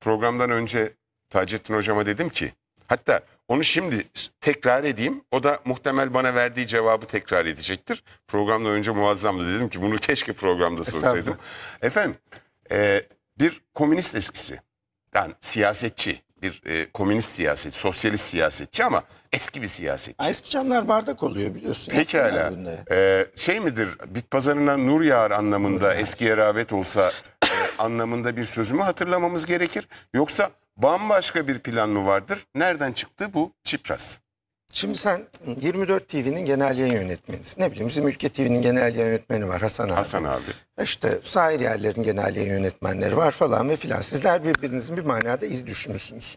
programdan önce Taceddin Hocama dedim ki, hatta onu şimdi tekrar edeyim, o da muhtemel bana verdiği cevabı tekrar edecektir. Programdan önce muazzamdı, dedim ki bunu keşke programda sorsaydım. Efendim, bir komünist eskisi, yani siyasetçi, bir komünist siyasetçi, sosyalist siyasetçi ama eski bir siyasetçi. Eski camlar bardak oluyor biliyorsun. Pekala. Şey midir, bit pazarına nur yağar anlamında, nur yağar, eskiye rağbet olsa anlamında bir sözümü hatırlamamız gerekir. Yoksa bambaşka bir plan mı vardır? Nereden çıktı bu Tsipras? Şimdi sen 24 TV'nin genel yayın yönetmenisin. Ne bileyim, bizim Ülke TV'nin genel yayın yönetmeni var, Hasan abi. İşte sahil yerlerin genel yayın yönetmenleri var falan ve filan. Sizler birbirinizin bir manada iz düşmüşsünüz.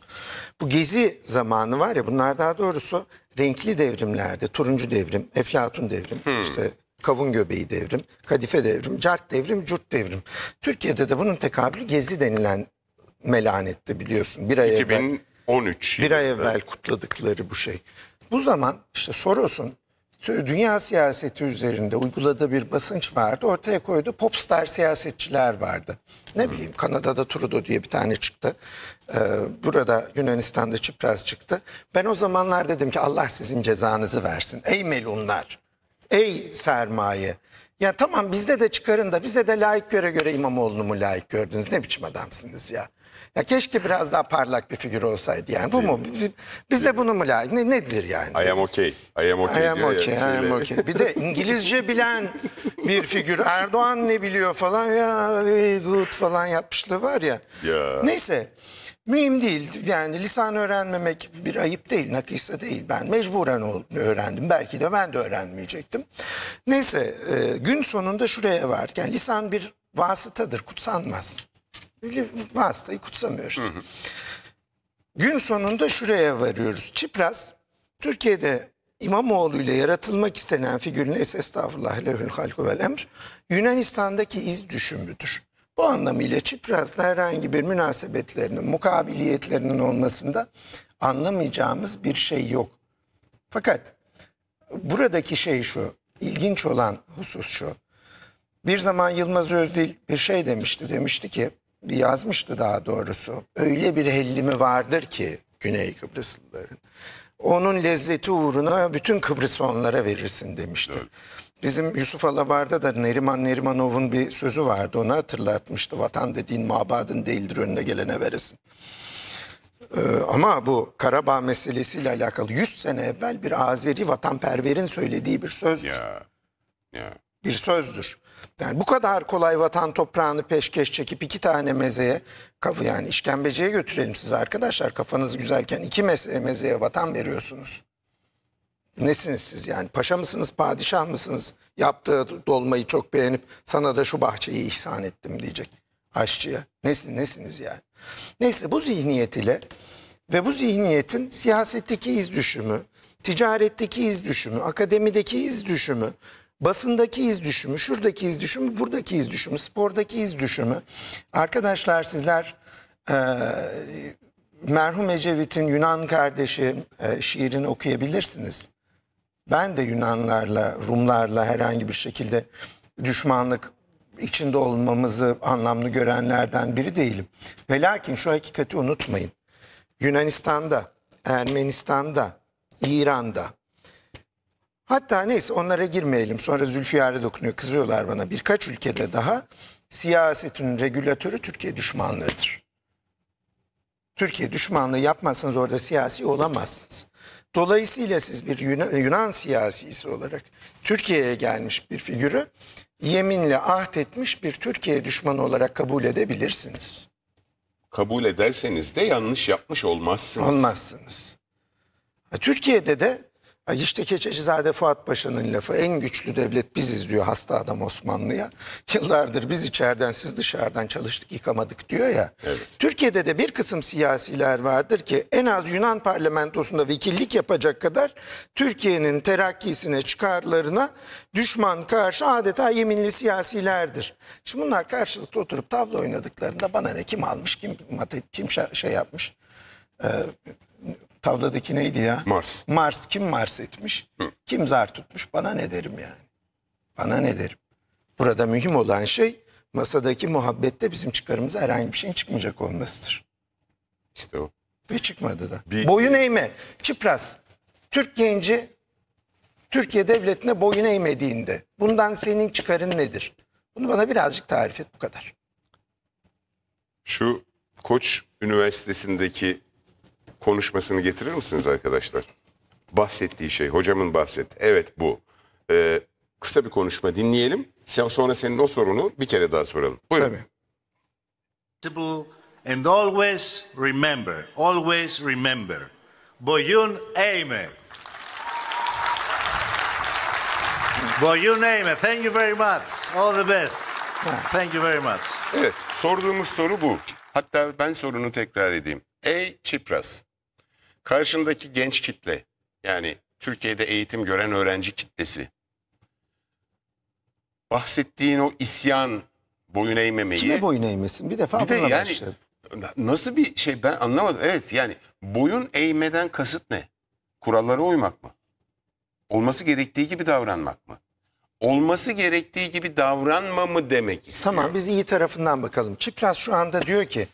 Bu gezi zamanı var ya, bunlar daha doğrusu renkli devrimlerde, turuncu devrim, eflatun devrim, işte kavun göbeği devrim, kadife devrim, cart devrim, curt devrim. Türkiye'de de bunun tekabülü gezi denilen melanette, biliyorsun. Bir ay 2013 evvel, bir ay evvel kutladıkları bu şey. Bu zaman işte Soros'un dünya siyaseti üzerinde uyguladığı bir basınç vardı. Ortaya koyduğu popstar siyasetçiler vardı. Ne bileyim, Kanada'da Trudeau diye bir tane çıktı. Burada Yunanistan'da Tsipras çıktı. Ben o zamanlar dedim ki Allah sizin cezanızı versin. Ey melunlar, ey sermaye. Ya tamam, bizde de çıkarın da bize de layık göre İmamoğlu'nu mu layık gördünüz? Ne biçim adamsınız ya? Ya keşke biraz daha parlak bir figür olsaydı yani. Bu mu? Bize bunu mu layık? Nedir yani? I am okay. I am okay. I am okay, yani. I am okay. Bir de İngilizce bilen bir figür. Erdoğan ne biliyor falan ya, good falan yapmışlığı var ya. Yeah. Neyse. Mühim değil yani, lisan öğrenmemek bir ayıp değil, nakisa değil. Ben mecburen öğrendim, belki de ben de öğrenmeyecektim. Neyse, gün sonunda şuraya varken lisan bir vasıtadır, kutsanmaz. Vasıtayı kutsamıyoruz. Hı hı. Gün sonunda şuraya varıyoruz. Tsipras, Türkiye'de İmamoğlu ile yaratılmak istenen figürün estağfurullah lehül halku vel emr, Yunanistan'daki iz düşümüdür. Bu anlamıyla Tsipras'la herhangi bir münasebetlerinin, mukabiliyetlerinin olmasında anlamayacağımız bir şey yok. Fakat buradaki şey şu, ilginç olan husus şu. Bir zaman Yılmaz Özdil bir şey demişti, yazmıştı daha doğrusu. Öyle bir hellimi vardır ki Güney Kıbrıslıların, onun lezzeti uğruna bütün Kıbrıs'ı onlara verirsin demişti. Evet. Bizim Yusuf Alabar'da da Nerimanov'un bir sözü vardı, onu hatırlatmıştı. Vatan dediğin mabadın değildir, önüne gelene veresin. Ama bu Karabağ meselesiyle alakalı 100 sene evvel bir Azeri vatanperverin söylediği bir sözdür. Yeah. Yeah. Bir sözdür. Yani bu kadar kolay vatan toprağını peşkeş çekip iki tane mezeye, yani işkembeciye götürelim siz arkadaşlar, kafanız güzelken iki mezeye vatan veriyorsunuz. Nesiniz siz yani? Paşa mısınız, padişah mısınız? Yaptığı dolmayı çok beğenip sana da şu bahçeyi ihsan ettim diyecek aşçıya. Nesiniz yani? Neyse, bu zihniyet ile ve bu zihniyetin siyasetteki iz düşümü, ticaretteki iz düşümü, akademideki iz düşümü, basındaki iz düşümü, şuradaki iz düşümü, buradaki iz düşümü, spordaki iz düşümü. Arkadaşlar sizler merhum Ecevit'in Yunan kardeşi şiirini okuyabilirsiniz. Ben de Yunanlarla, Rumlarla herhangi bir şekilde düşmanlık içinde olmamızı anlamlı görenlerden biri değilim. Ve lakin şu hakikati unutmayın. Yunanistan'da, Ermenistan'da, İran'da, hatta neyse onlara girmeyelim, sonra Zülfiyar'a dokunuyor, kızıyorlar bana, birkaç ülkede daha siyasetin regülatörü Türkiye düşmanlığıdır. Türkiye düşmanlığı yapmazsanız orada siyasi olamazsınız. Dolayısıyla siz bir Yunan siyasisi olarak Türkiye'ye gelmiş bir figürü yeminle ahdetmiş bir Türkiye düşmanı olarak kabul edebilirsiniz. Kabul ederseniz de yanlış yapmış olmazsınız. Türkiye'de de İşte Keçecizade Fuat Paşa'nın lafı, en güçlü devlet biziz diyor hasta adam Osmanlı'ya. Yıllardır biz içeriden siz dışarıdan çalıştık yıkamadık diyor ya. Evet. Türkiye'de de bir kısım siyasiler vardır ki en az Yunan parlamentosunda vekillik yapacak kadar Türkiye'nin terakkisine, çıkarlarına düşman karşı adeta yeminli siyasilerdir. Şimdi bunlar karşılıklı oturup tavla oynadıklarında bana ne, kim almış, kim şey yapmış, tavladaki neydi ya? Mars. Mars. Kim Mars etmiş? Hı. Kim zar tutmuş? Bana ne derim yani? Bana ne derim? Burada mühim olan şey masadaki muhabbette bizim çıkarımıza herhangi bir şeyin çıkmayacak olmasıdır. İşte o. Ve çıkmadı da. Boyun eğme. Tsipras, Türk genci Türkiye devletine boyun eğmediğinde bundan senin çıkarın nedir? Bunu bana birazcık tarif et, bu kadar. Şu Koç Üniversitesi'ndeki konuşmasını getirir misiniz arkadaşlar? Bahsettiği şey, hocamın bahsetti. Evet bu. Kısa bir konuşma dinleyelim. Sonra senin o sorunu bir kere daha soralım. Buyurun. Tabii. And always remember, boyun eğme. Boyun eğme. Thank you very much. All the best. Thank you very much. Evet, sorduğumuz soru bu. Hatta ben sorunu tekrar edeyim. Ey Tsipras, karşındaki genç kitle, yani Türkiye'de eğitim gören öğrenci kitlesi, bahsettiğin o isyan, boyun eğmemeyi... Kime boyun eğmesin? Bir defa bununla yani, başlayalım. Nasıl bir şey, ben anlamadım. Evet, yani boyun eğmeden kasıt ne? Kurallara uymak mı? Olması gerektiği gibi davranmak mı? Olması gerektiği gibi davranma mı demek istiyor? Tamam, biz iyi tarafından bakalım. Tsipras şu anda diyor ki,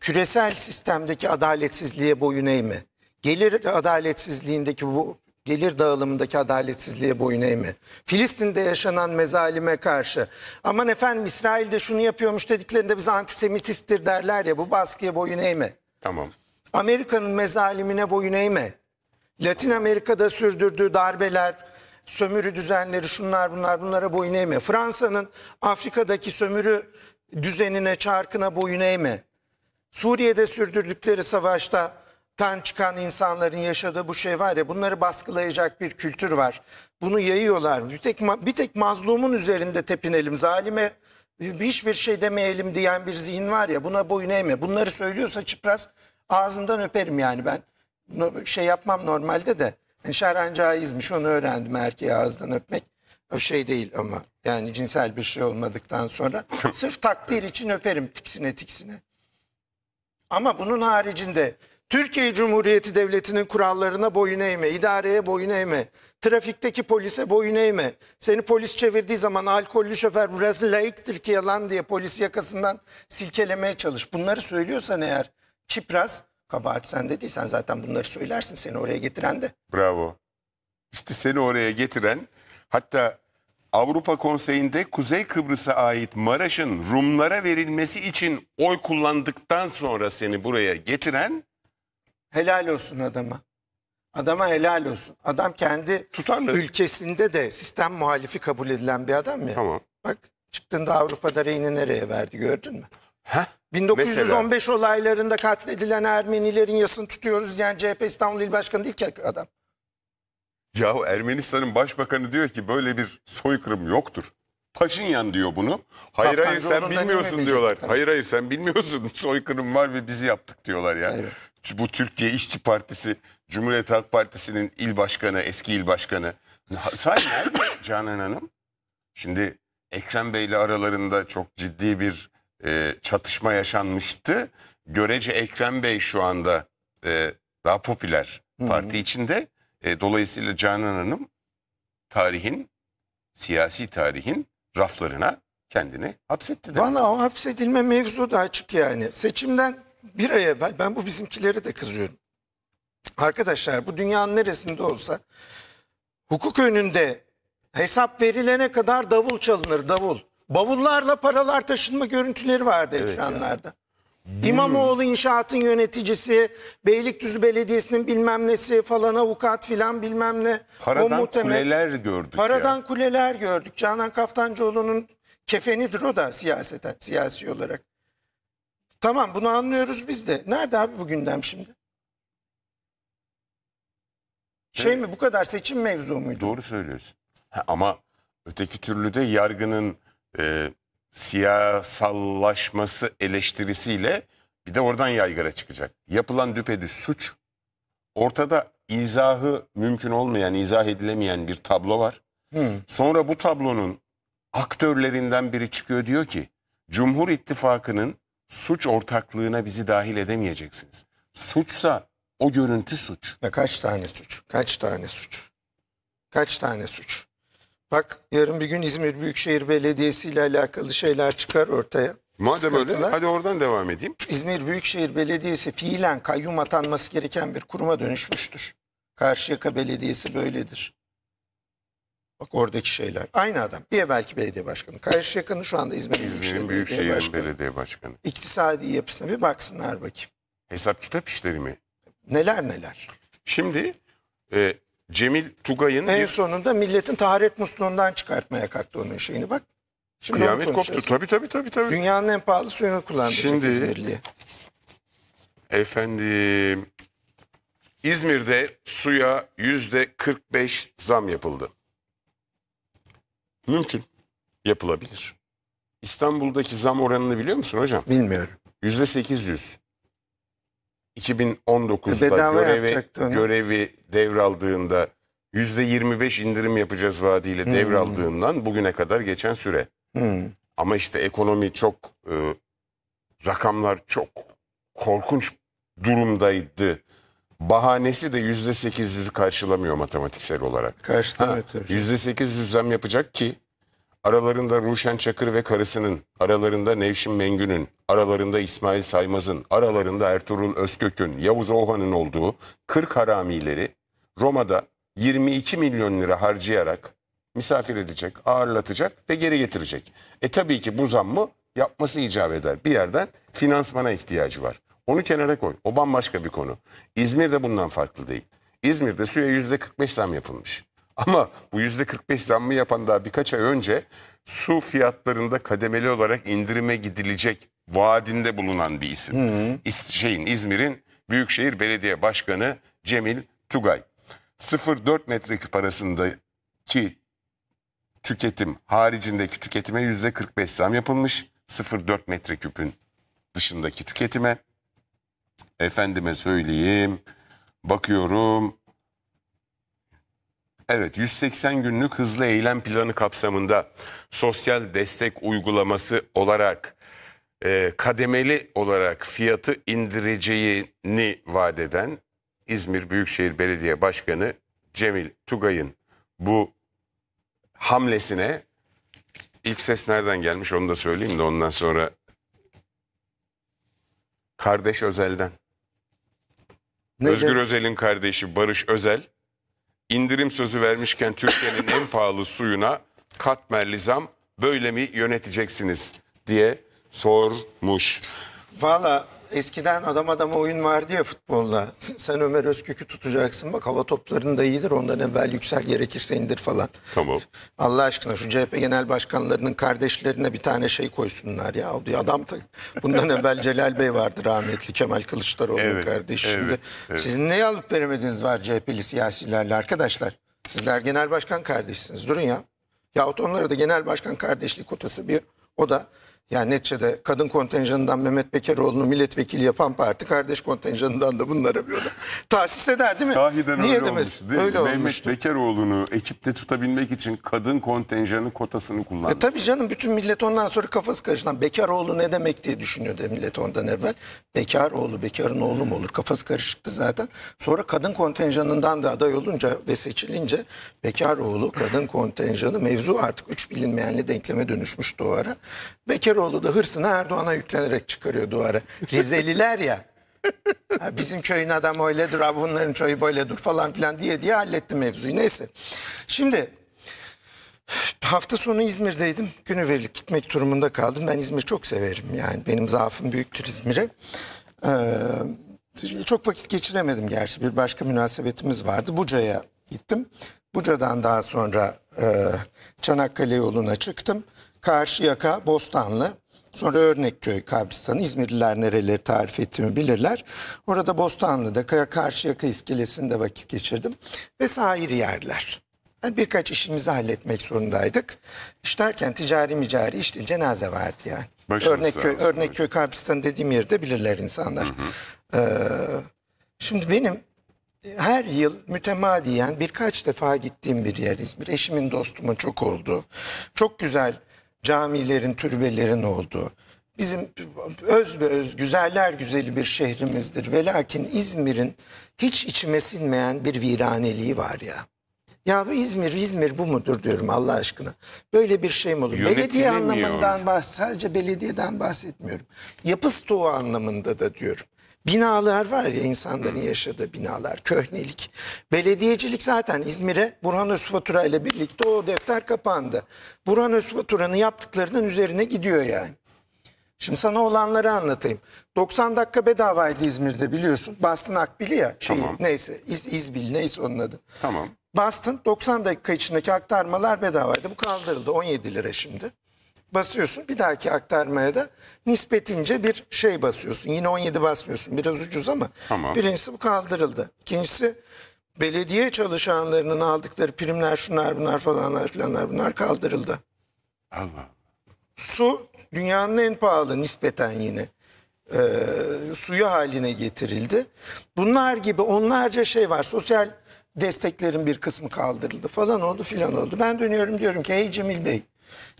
küresel sistemdeki adaletsizliğe boyun eğme. Gelir adaletsizliğindeki, bu gelir dağılımındaki adaletsizliğe boyun eğme. Filistin'de yaşanan mezalime karşı. Aman efendim İsrail'de şunu yapıyormuş dediklerinde bize antisemitisttir derler ya, bu baskıya boyun eğme. Tamam. Amerika'nın mezalimine boyun eğme. Latin Amerika'da sürdürdüğü darbeler, sömürü düzenleri, şunlar bunlar, bunlara boyun eğme. Fransa'nın Afrika'daki sömürü düzenine, çarkına boyun eğme. Suriye'de sürdürdükleri savaşta tan çıkan insanların yaşadığı bu şey var ya, bunları baskılayacak bir kültür var. Bunu yayıyorlar. Bir tek mazlumun üzerinde tepinelim, zalime hiçbir şey demeyelim diyen bir zihin var ya, buna boyun eğme. Bunları söylüyorsa Tsipras, ağzından öperim yani ben. Şey yapmam normalde de. Yani şer'an caizmiş, onu öğrendim, erkeği ağızdan öpmek. O şey değil ama yani cinsel bir şey olmadıktan sonra. Sırf takdir için öperim tiksine tiksine. Ama bunun haricinde Türkiye Cumhuriyeti Devleti'nin kurallarına boyun eğme, idareye boyun eğme, trafikteki polise boyun eğme. Seni polis çevirdiği zaman alkollü şoför burası layıktır ki yalan diye polisi yakasından silkelemeye çalış. Bunları söylüyorsan eğer Tsipras, kabahat sende değil, sen zaten bunları söylersin, seni oraya getiren de. Bravo. İşte seni oraya getiren, hatta Avrupa Konseyi'nde Kuzey Kıbrıs'a ait Maraş'ın Rumlara verilmesi için oy kullandıktan sonra seni buraya getiren... Helal olsun adama. Adama helal olsun. Adam kendi tutarlı ülkesinde de sistem muhalifi kabul edilen bir adam ya. Tamam. Bak çıktığında Avrupa'da reyini nereye verdi, gördün mü? Heh, 1915 mesela olaylarında katledilen Ermenilerin yasını tutuyoruz yani CHP İstanbul İl Başkanı değil ki adam. Yahu Ermenistan'ın başbakanı diyor ki böyle bir soykırım yoktur. Paşinyan diyor bunu. Hayır Kaftancıoğlu'ndan hayır sen bilmiyorsun diyorlar. Tabii. Hayır hayır sen bilmiyorsun, soykırım var ve bizi yaptık diyorlar ya. Evet. Bu Türkiye İşçi Partisi, Cumhuriyet Halk Partisi'nin il başkanı, eski il başkanı. Sayın Canan Hanım, şimdi Ekrem Bey'le aralarında çok ciddi bir çatışma yaşanmıştı. Görece Ekrem Bey şu anda daha popüler parti içinde. Dolayısıyla Canan Hanım tarihin, siyasi tarihin raflarına kendini hapsetti. Valla o hapsedilme mevzu da açık yani. Seçimden bir ay evvel ben bu bizimkileri de kızıyorum. Arkadaşlar bu dünyanın neresinde olsa hukuk önünde hesap verilene kadar davul çalınır, davul. Bavullarla paralar taşınma görüntüleri vardı ekranlarda. Evet. İmamoğlu inşaatın yöneticisi, Beylikdüzü Belediyesi'nin bilmem nesi falan, avukat filan bilmem ne. Paradan kuleler gördük. Paradan ya kuleler gördük. Canan Kaftancıoğlu'nun kefenidir o da siyaseten, siyasi olarak. Tamam, bunu anlıyoruz biz de. Nerede abi bu gündem şimdi? şey mi, bu kadar seçim mevzu muydu? Doğru söylüyorsun. Ha, ama öteki türlü de yargının siyasallaşması eleştirisiyle bir de oradan yaygara çıkacak. Yapılan düpedüz suç, ortada izahı mümkün olmayan, izah edilemeyen bir tablo var. Sonra bu tablonun aktörlerinden biri çıkıyor, diyor ki Cumhur İttifakı'nın suç ortaklığına bizi dahil edemeyeceksiniz. Suçsa o görüntü suç. Ya kaç tane suç? Kaç tane suç? Kaç tane suç? Bak yarın bir gün İzmir Büyükşehir Belediyesi ile alakalı şeyler çıkar ortaya. Madem öyle, hadi oradan devam edeyim. İzmir Büyükşehir Belediyesi fiilen kayyum atanması gereken bir kuruma dönüşmüştür. Karşıyaka Belediyesi böyledir. Bak oradaki şeyler. Aynı adam. Bir evvelki belediye başkanı. Karşıyaka'nın şu anda İzmir Büyükşehir Belediye Başkanı. İktisadi yapısına bir baksınlar bakayım. Hesap kitap işleri mi? Neler neler. Şimdi Cemil Tugay'ın... En sonunda milletin taharet musluğundan çıkartmaya kalktı onun şeyini bak. Şimdi kıyamet koptu. Tabii. Dünyanın en pahalı suyunu kullanacak İzmirli'ye. Efendim, İzmir'de suya %45 zam yapıldı. Mümkün. Yapılabilir. İstanbul'daki zam oranını biliyor musun hocam? Bilmiyorum. %800. 2019'da görevi devraldığında %25 indirim yapacağız vaadiyle devraldığından bugüne kadar geçen süre. Ama işte ekonomi çok, rakamlar çok korkunç durumdaydı. Bahanesi de %800'ü karşılamıyor matematiksel olarak. Karşılamıyor tabii. %800 zam yapacak ki aralarında Ruşen Çakır ve karısının, aralarında Nevşin Mengü'nün, aralarında İsmail Saymaz'ın, aralarında Ertuğrul Özkök'ün, Yavuz Oğhan'ın olduğu 40 haramileri Roma'da 22 milyon lira harcayarak misafir edecek, ağırlatacak ve geri getirecek. Tabii ki bu zammı yapması icap eder. Bir yerden finansmana ihtiyacı var. Onu kenara koy. O bambaşka bir konu. İzmir'de bundan farklı değil. İzmir'de suya %45 zam yapılmış. Ama bu %45 zammı yapan daha birkaç ay önce su fiyatlarında kademeli olarak indirime gidilecek vaadinde bulunan bir isim. İzmir'in Büyükşehir Belediye Başkanı Cemil Tugay. 0,4 metreküp arasındaki tüketim haricindeki tüketime %45 zam yapılmış. 0,4 metreküpün dışındaki tüketime. Efendime söyleyeyim, bakıyorum. Evet, 180 günlük hızlı eylem planı kapsamında sosyal destek uygulaması olarak kademeli olarak fiyatı indireceğini vaat eden İzmir Büyükşehir Belediye Başkanı Cemil Tugay'ın bu hamlesine ilk ses nereden gelmiş onu da söyleyeyim de ondan sonra. Kardeş Özel'den. Ne Özgür Özel'in kardeşi Barış Özel indirim sözü vermişken Türkiye'nin en pahalı suyuna katmerli zam, böyle mi yöneteceksiniz diye sormuş. Valla eskiden adam adama oyun vardı ya futbolla. Sen Ömer Özgök'ü tutacaksın, bak hava toplarını da iyidir, ondan evvel yüksel, gerekirse indir falan. Tamam. Allah aşkına şu CHP genel başkanlarının kardeşlerine bir tane şey koysunlar ya. Adam bundan evvel Celal Bey vardı rahmetli, Kemal Kılıçdaroğlu'nun kardeşi. Şimdi sizin neye alıp veremediğiniz var CHP'li siyasilerle arkadaşlar? Sizler genel başkan kardeşsiniz, durun ya. Yahut onlara da genel başkan kardeşlik kotası bir oda. Yani neticede kadın kontenjanından Mehmet Bekaroğlu'nu milletvekili yapan parti, kardeş kontenjanından da bunlara bir oda tahsis eder, değil mi? Sahiden niye öyle demez? Olmuş, öyle Mehmet olmuştu. Bekaroğlu'nu ekipte tutabilmek için kadın kontenjanı kotasını kullandı. Tabii canım, bütün millet ondan sonra kafası karıştı. Bekaroğlu ne demek diye düşünüyordu millet ondan evvel. Bekaroğlu, Bekar'ın oğlu mu olur? Kafası karışıktı zaten. Sonra kadın kontenjanından da aday olunca ve seçilince Bekaroğlu, kadın kontenjanı mevzu artık üç bilinmeyenli denkleme dönüşmüştü o ara. Bekaroğlu da hırsını Erdoğan'a yüklenerek çıkarıyor duvara. Rizeliler ya. Bizim köyün adamı öyledir, bunların köyü böyledir falan filan diye halletti mevzuyu. Neyse. Şimdi hafta sonu İzmir'deydim. Günübirlik gitmek durumunda kaldım. Ben İzmir'i çok severim. Yani benim zaafım büyüktür İzmir'e. Çok vakit geçiremedim gerçi. Bir başka münasebetimiz vardı. Buca'ya gittim. Buca'dan daha sonra Çanakkale yoluna çıktım. Karşıyaka, Bostanlı, Sonra Örnekköy kabristanı, İzmirliler nereleri tarif ettiğimi bilirler. Orada Bostanlı'da, Karşıyaka iskelesinde vakit geçirdim vesaire yerler. Yani birkaç işimizi halletmek zorundaydık. İş derken ticari iş değil, cenaze vardı yani. Örnekköy kabristanı dediğim yerde bilirler insanlar. Hı hı. Şimdi benim her yıl mütemadiyen birkaç defa gittiğim bir yer İzmir. Eşimin, dostumun çok olduğu, çok güzel camilerin, türbelerin olduğu, bizim öz ve öz güzeller güzeli bir şehrimizdir. Ve lakin İzmir'in hiç içime sinmeyen bir viraneliği var ya. Ya bu İzmir bu mudur diyorum Allah aşkına. Böyle bir şey mi olur? Belediye anlamından sadece belediyeden bahsetmiyorum. Yapı stoğu anlamında da diyorum. Binalar var ya, insanların yaşadığı binalar, köhnelik. Belediyecilik zaten İzmir'e Burhan Özfatura ile birlikte o defter kapandı. Burhan Özfatura'nın yaptıklarının üzerine gidiyor yani. Şimdi sana olanları anlatayım. 90 dakika bedavaydı İzmir'de, biliyorsun. Bastın Akbil'i ya. Tamam. Neyse İzbil neyse onun adı. Tamam. Bastın 90 dakika içindeki aktarmalar bedavaydı. Bu kaldırıldı, 17 lira şimdi. Basıyorsun, bir dahaki aktarmaya da nispetince bir şey basıyorsun. Yine 17 basmıyorsun, biraz ucuz ama. Tamam. Birincisi bu kaldırıldı. İkincisi belediye çalışanlarının aldıkları primler, şunlar bunlar falanlar filanlar, bunlar kaldırıldı. Allah. Su dünyanın en pahalı nispeten yine. Suyu haline getirildi. Bunlar gibi onlarca şey var. Sosyal desteklerin bir kısmı kaldırıldı falan oldu filan oldu. Ben dönüyorum, diyorum ki hey Cemil Bey,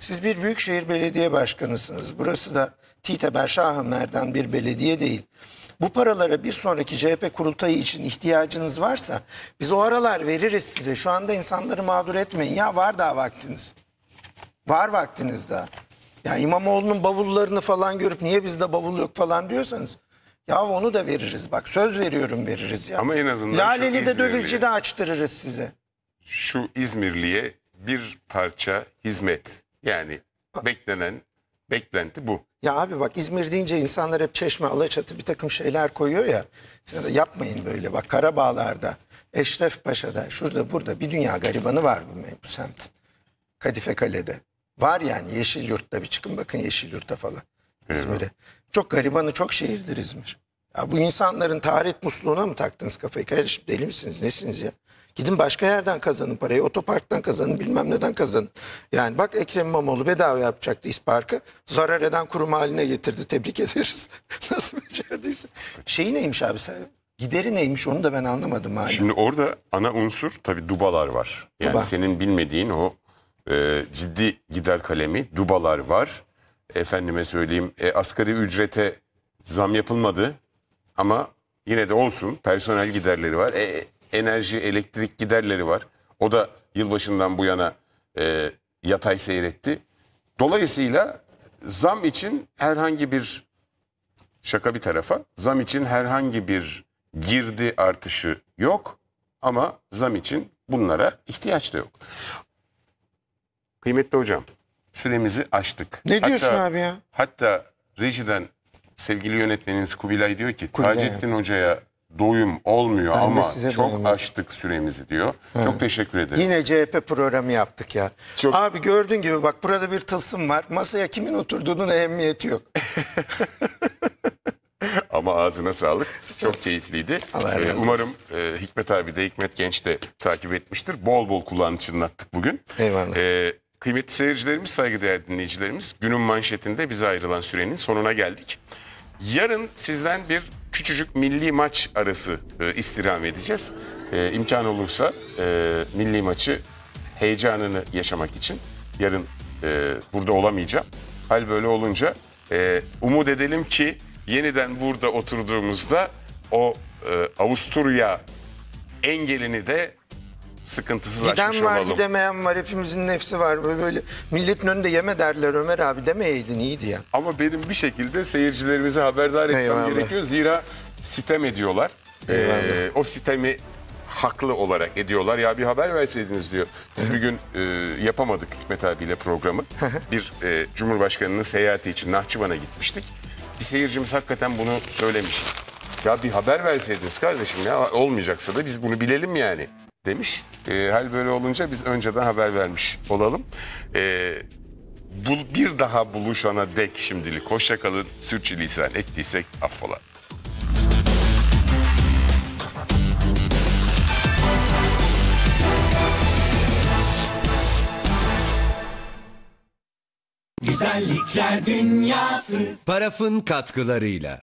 siz bir büyükşehir belediye başkanısınız. Burası da Titeber Şahanmer'den bir belediye değil. Bu paralara bir sonraki CHP kurultayı için ihtiyacınız varsa biz o aralar veririz size. Şu anda insanları mağdur etmeyin ya, var daha vaktiniz. Var vaktiniz daha. Ya İmamoğlu'nun bavullarını falan görüp niye bizde bavul yok falan diyorsanız, ya onu da veririz bak, söz veriyorum veririz ya. Ama en azından Laleli'de dövizci de açtırırız size. Şu İzmirli'ye bir parça hizmet. Yani beklenti bu. Ya abi bak, İzmir deyince insanlar hep Çeşme, Alaçatı bir takım şeyler koyuyor ya. Size yapmayın böyle bak, Karabağlar'da, Eşrefpaşa'da, şurada burada bir dünya garibanı var bu semtin. Kadife Kale'de. Var yani, Yeşilyurt'ta bir çıkın bakın, Yeşilyurt'a falan. İzmir'e. Çok garibanı çok şehirdir İzmir. Ya bu insanların tarih musluğuna mı taktınız kafayı? Kardeşim deli misiniz, nesiniz ya? Gidin başka yerden kazanın parayı. Otoparktan kazanın, bilmem neden kazanın. Yani bak, Ekrem İmamoğlu bedava yapacaktı İspark'ı. Zarar eden kurum haline getirdi. Tebrik ederiz. Nasıl becerdiyse. Şeyi neymiş abi sen? Gideri neymiş, onu da ben anlamadım hala. Şimdi orada ana unsur tabii dubalar var. Yani Duba. Senin bilmediğin o ciddi gider kalemi dubalar var. Efendime söyleyeyim, asgari ücrete zam yapılmadı. Ama yine de olsun, personel giderleri var. Enerji, elektrik giderleri var. O da yılbaşından bu yana yatay seyretti. Dolayısıyla zam için herhangi bir, şaka bir tarafa, zam için herhangi bir girdi artışı yok. Ama zam için bunlara ihtiyaç da yok. Kıymetli hocam, süremizi aştık. Ne diyorsun abi ya? Hatta rejiden sevgili yönetmenimiz Kubilay diyor ki, Taceddin Hoca'ya doyum olmuyor ben ama çok doyum aştık süremizi diyor. Hı. Çok teşekkür ederiz. Yine CHP programı yaptık ya. Çok... Abi gördüğün gibi bak, burada bir tılsım var. Masaya kimin oturduğunun ehemmiyeti yok. Ama ağzına sağlık. Çok keyifliydi. Umarım Hikmet abi de, Hikmet Genç de takip etmiştir. Bol bol kulağını çınlattık bugün. Eyvallah. Kıymetli seyircilerimiz, saygıdeğer dinleyicilerimiz, günün manşetinde bize ayrılan sürenin sonuna geldik. Yarın sizden bir küçücük milli maç arası istirham edeceğiz. İmkan olursa milli maçı heyecanını yaşamak için yarın burada olamayacağım. Hal böyle olunca umut edelim ki yeniden burada oturduğumuzda o Avusturya engelini de sıkıntısız aşmış olalım. Giden var, gidemeyen var, hepimizin nefsi var. Böyle milletin önünde yeme derler Ömer abi, demeyeydin iyiydi ya. Ama benim bir şekilde seyircilerimize haberdar etmem gerekiyor. Zira sitem ediyorlar. O sitemi haklı olarak ediyorlar. Ya bir haber verseydiniz diyor. Biz bir gün yapamadık Hikmet abiyle programı. Bir Cumhurbaşkanı'nın seyahati için Nahçıvan'a gitmiştik. Bir seyircimiz hakikaten bunu söylemiş. Ya bir haber verseydiniz kardeşim ya, olmayacaksa da biz bunu bilelim yani demiş. Hal böyle olunca biz önceden haber vermiş olalım. bir daha buluşana dek şimdilik hoşçakalın. Sürçülisan ettiysek affola. Güzellikler Dünyası Paraf'ın katkılarıyla.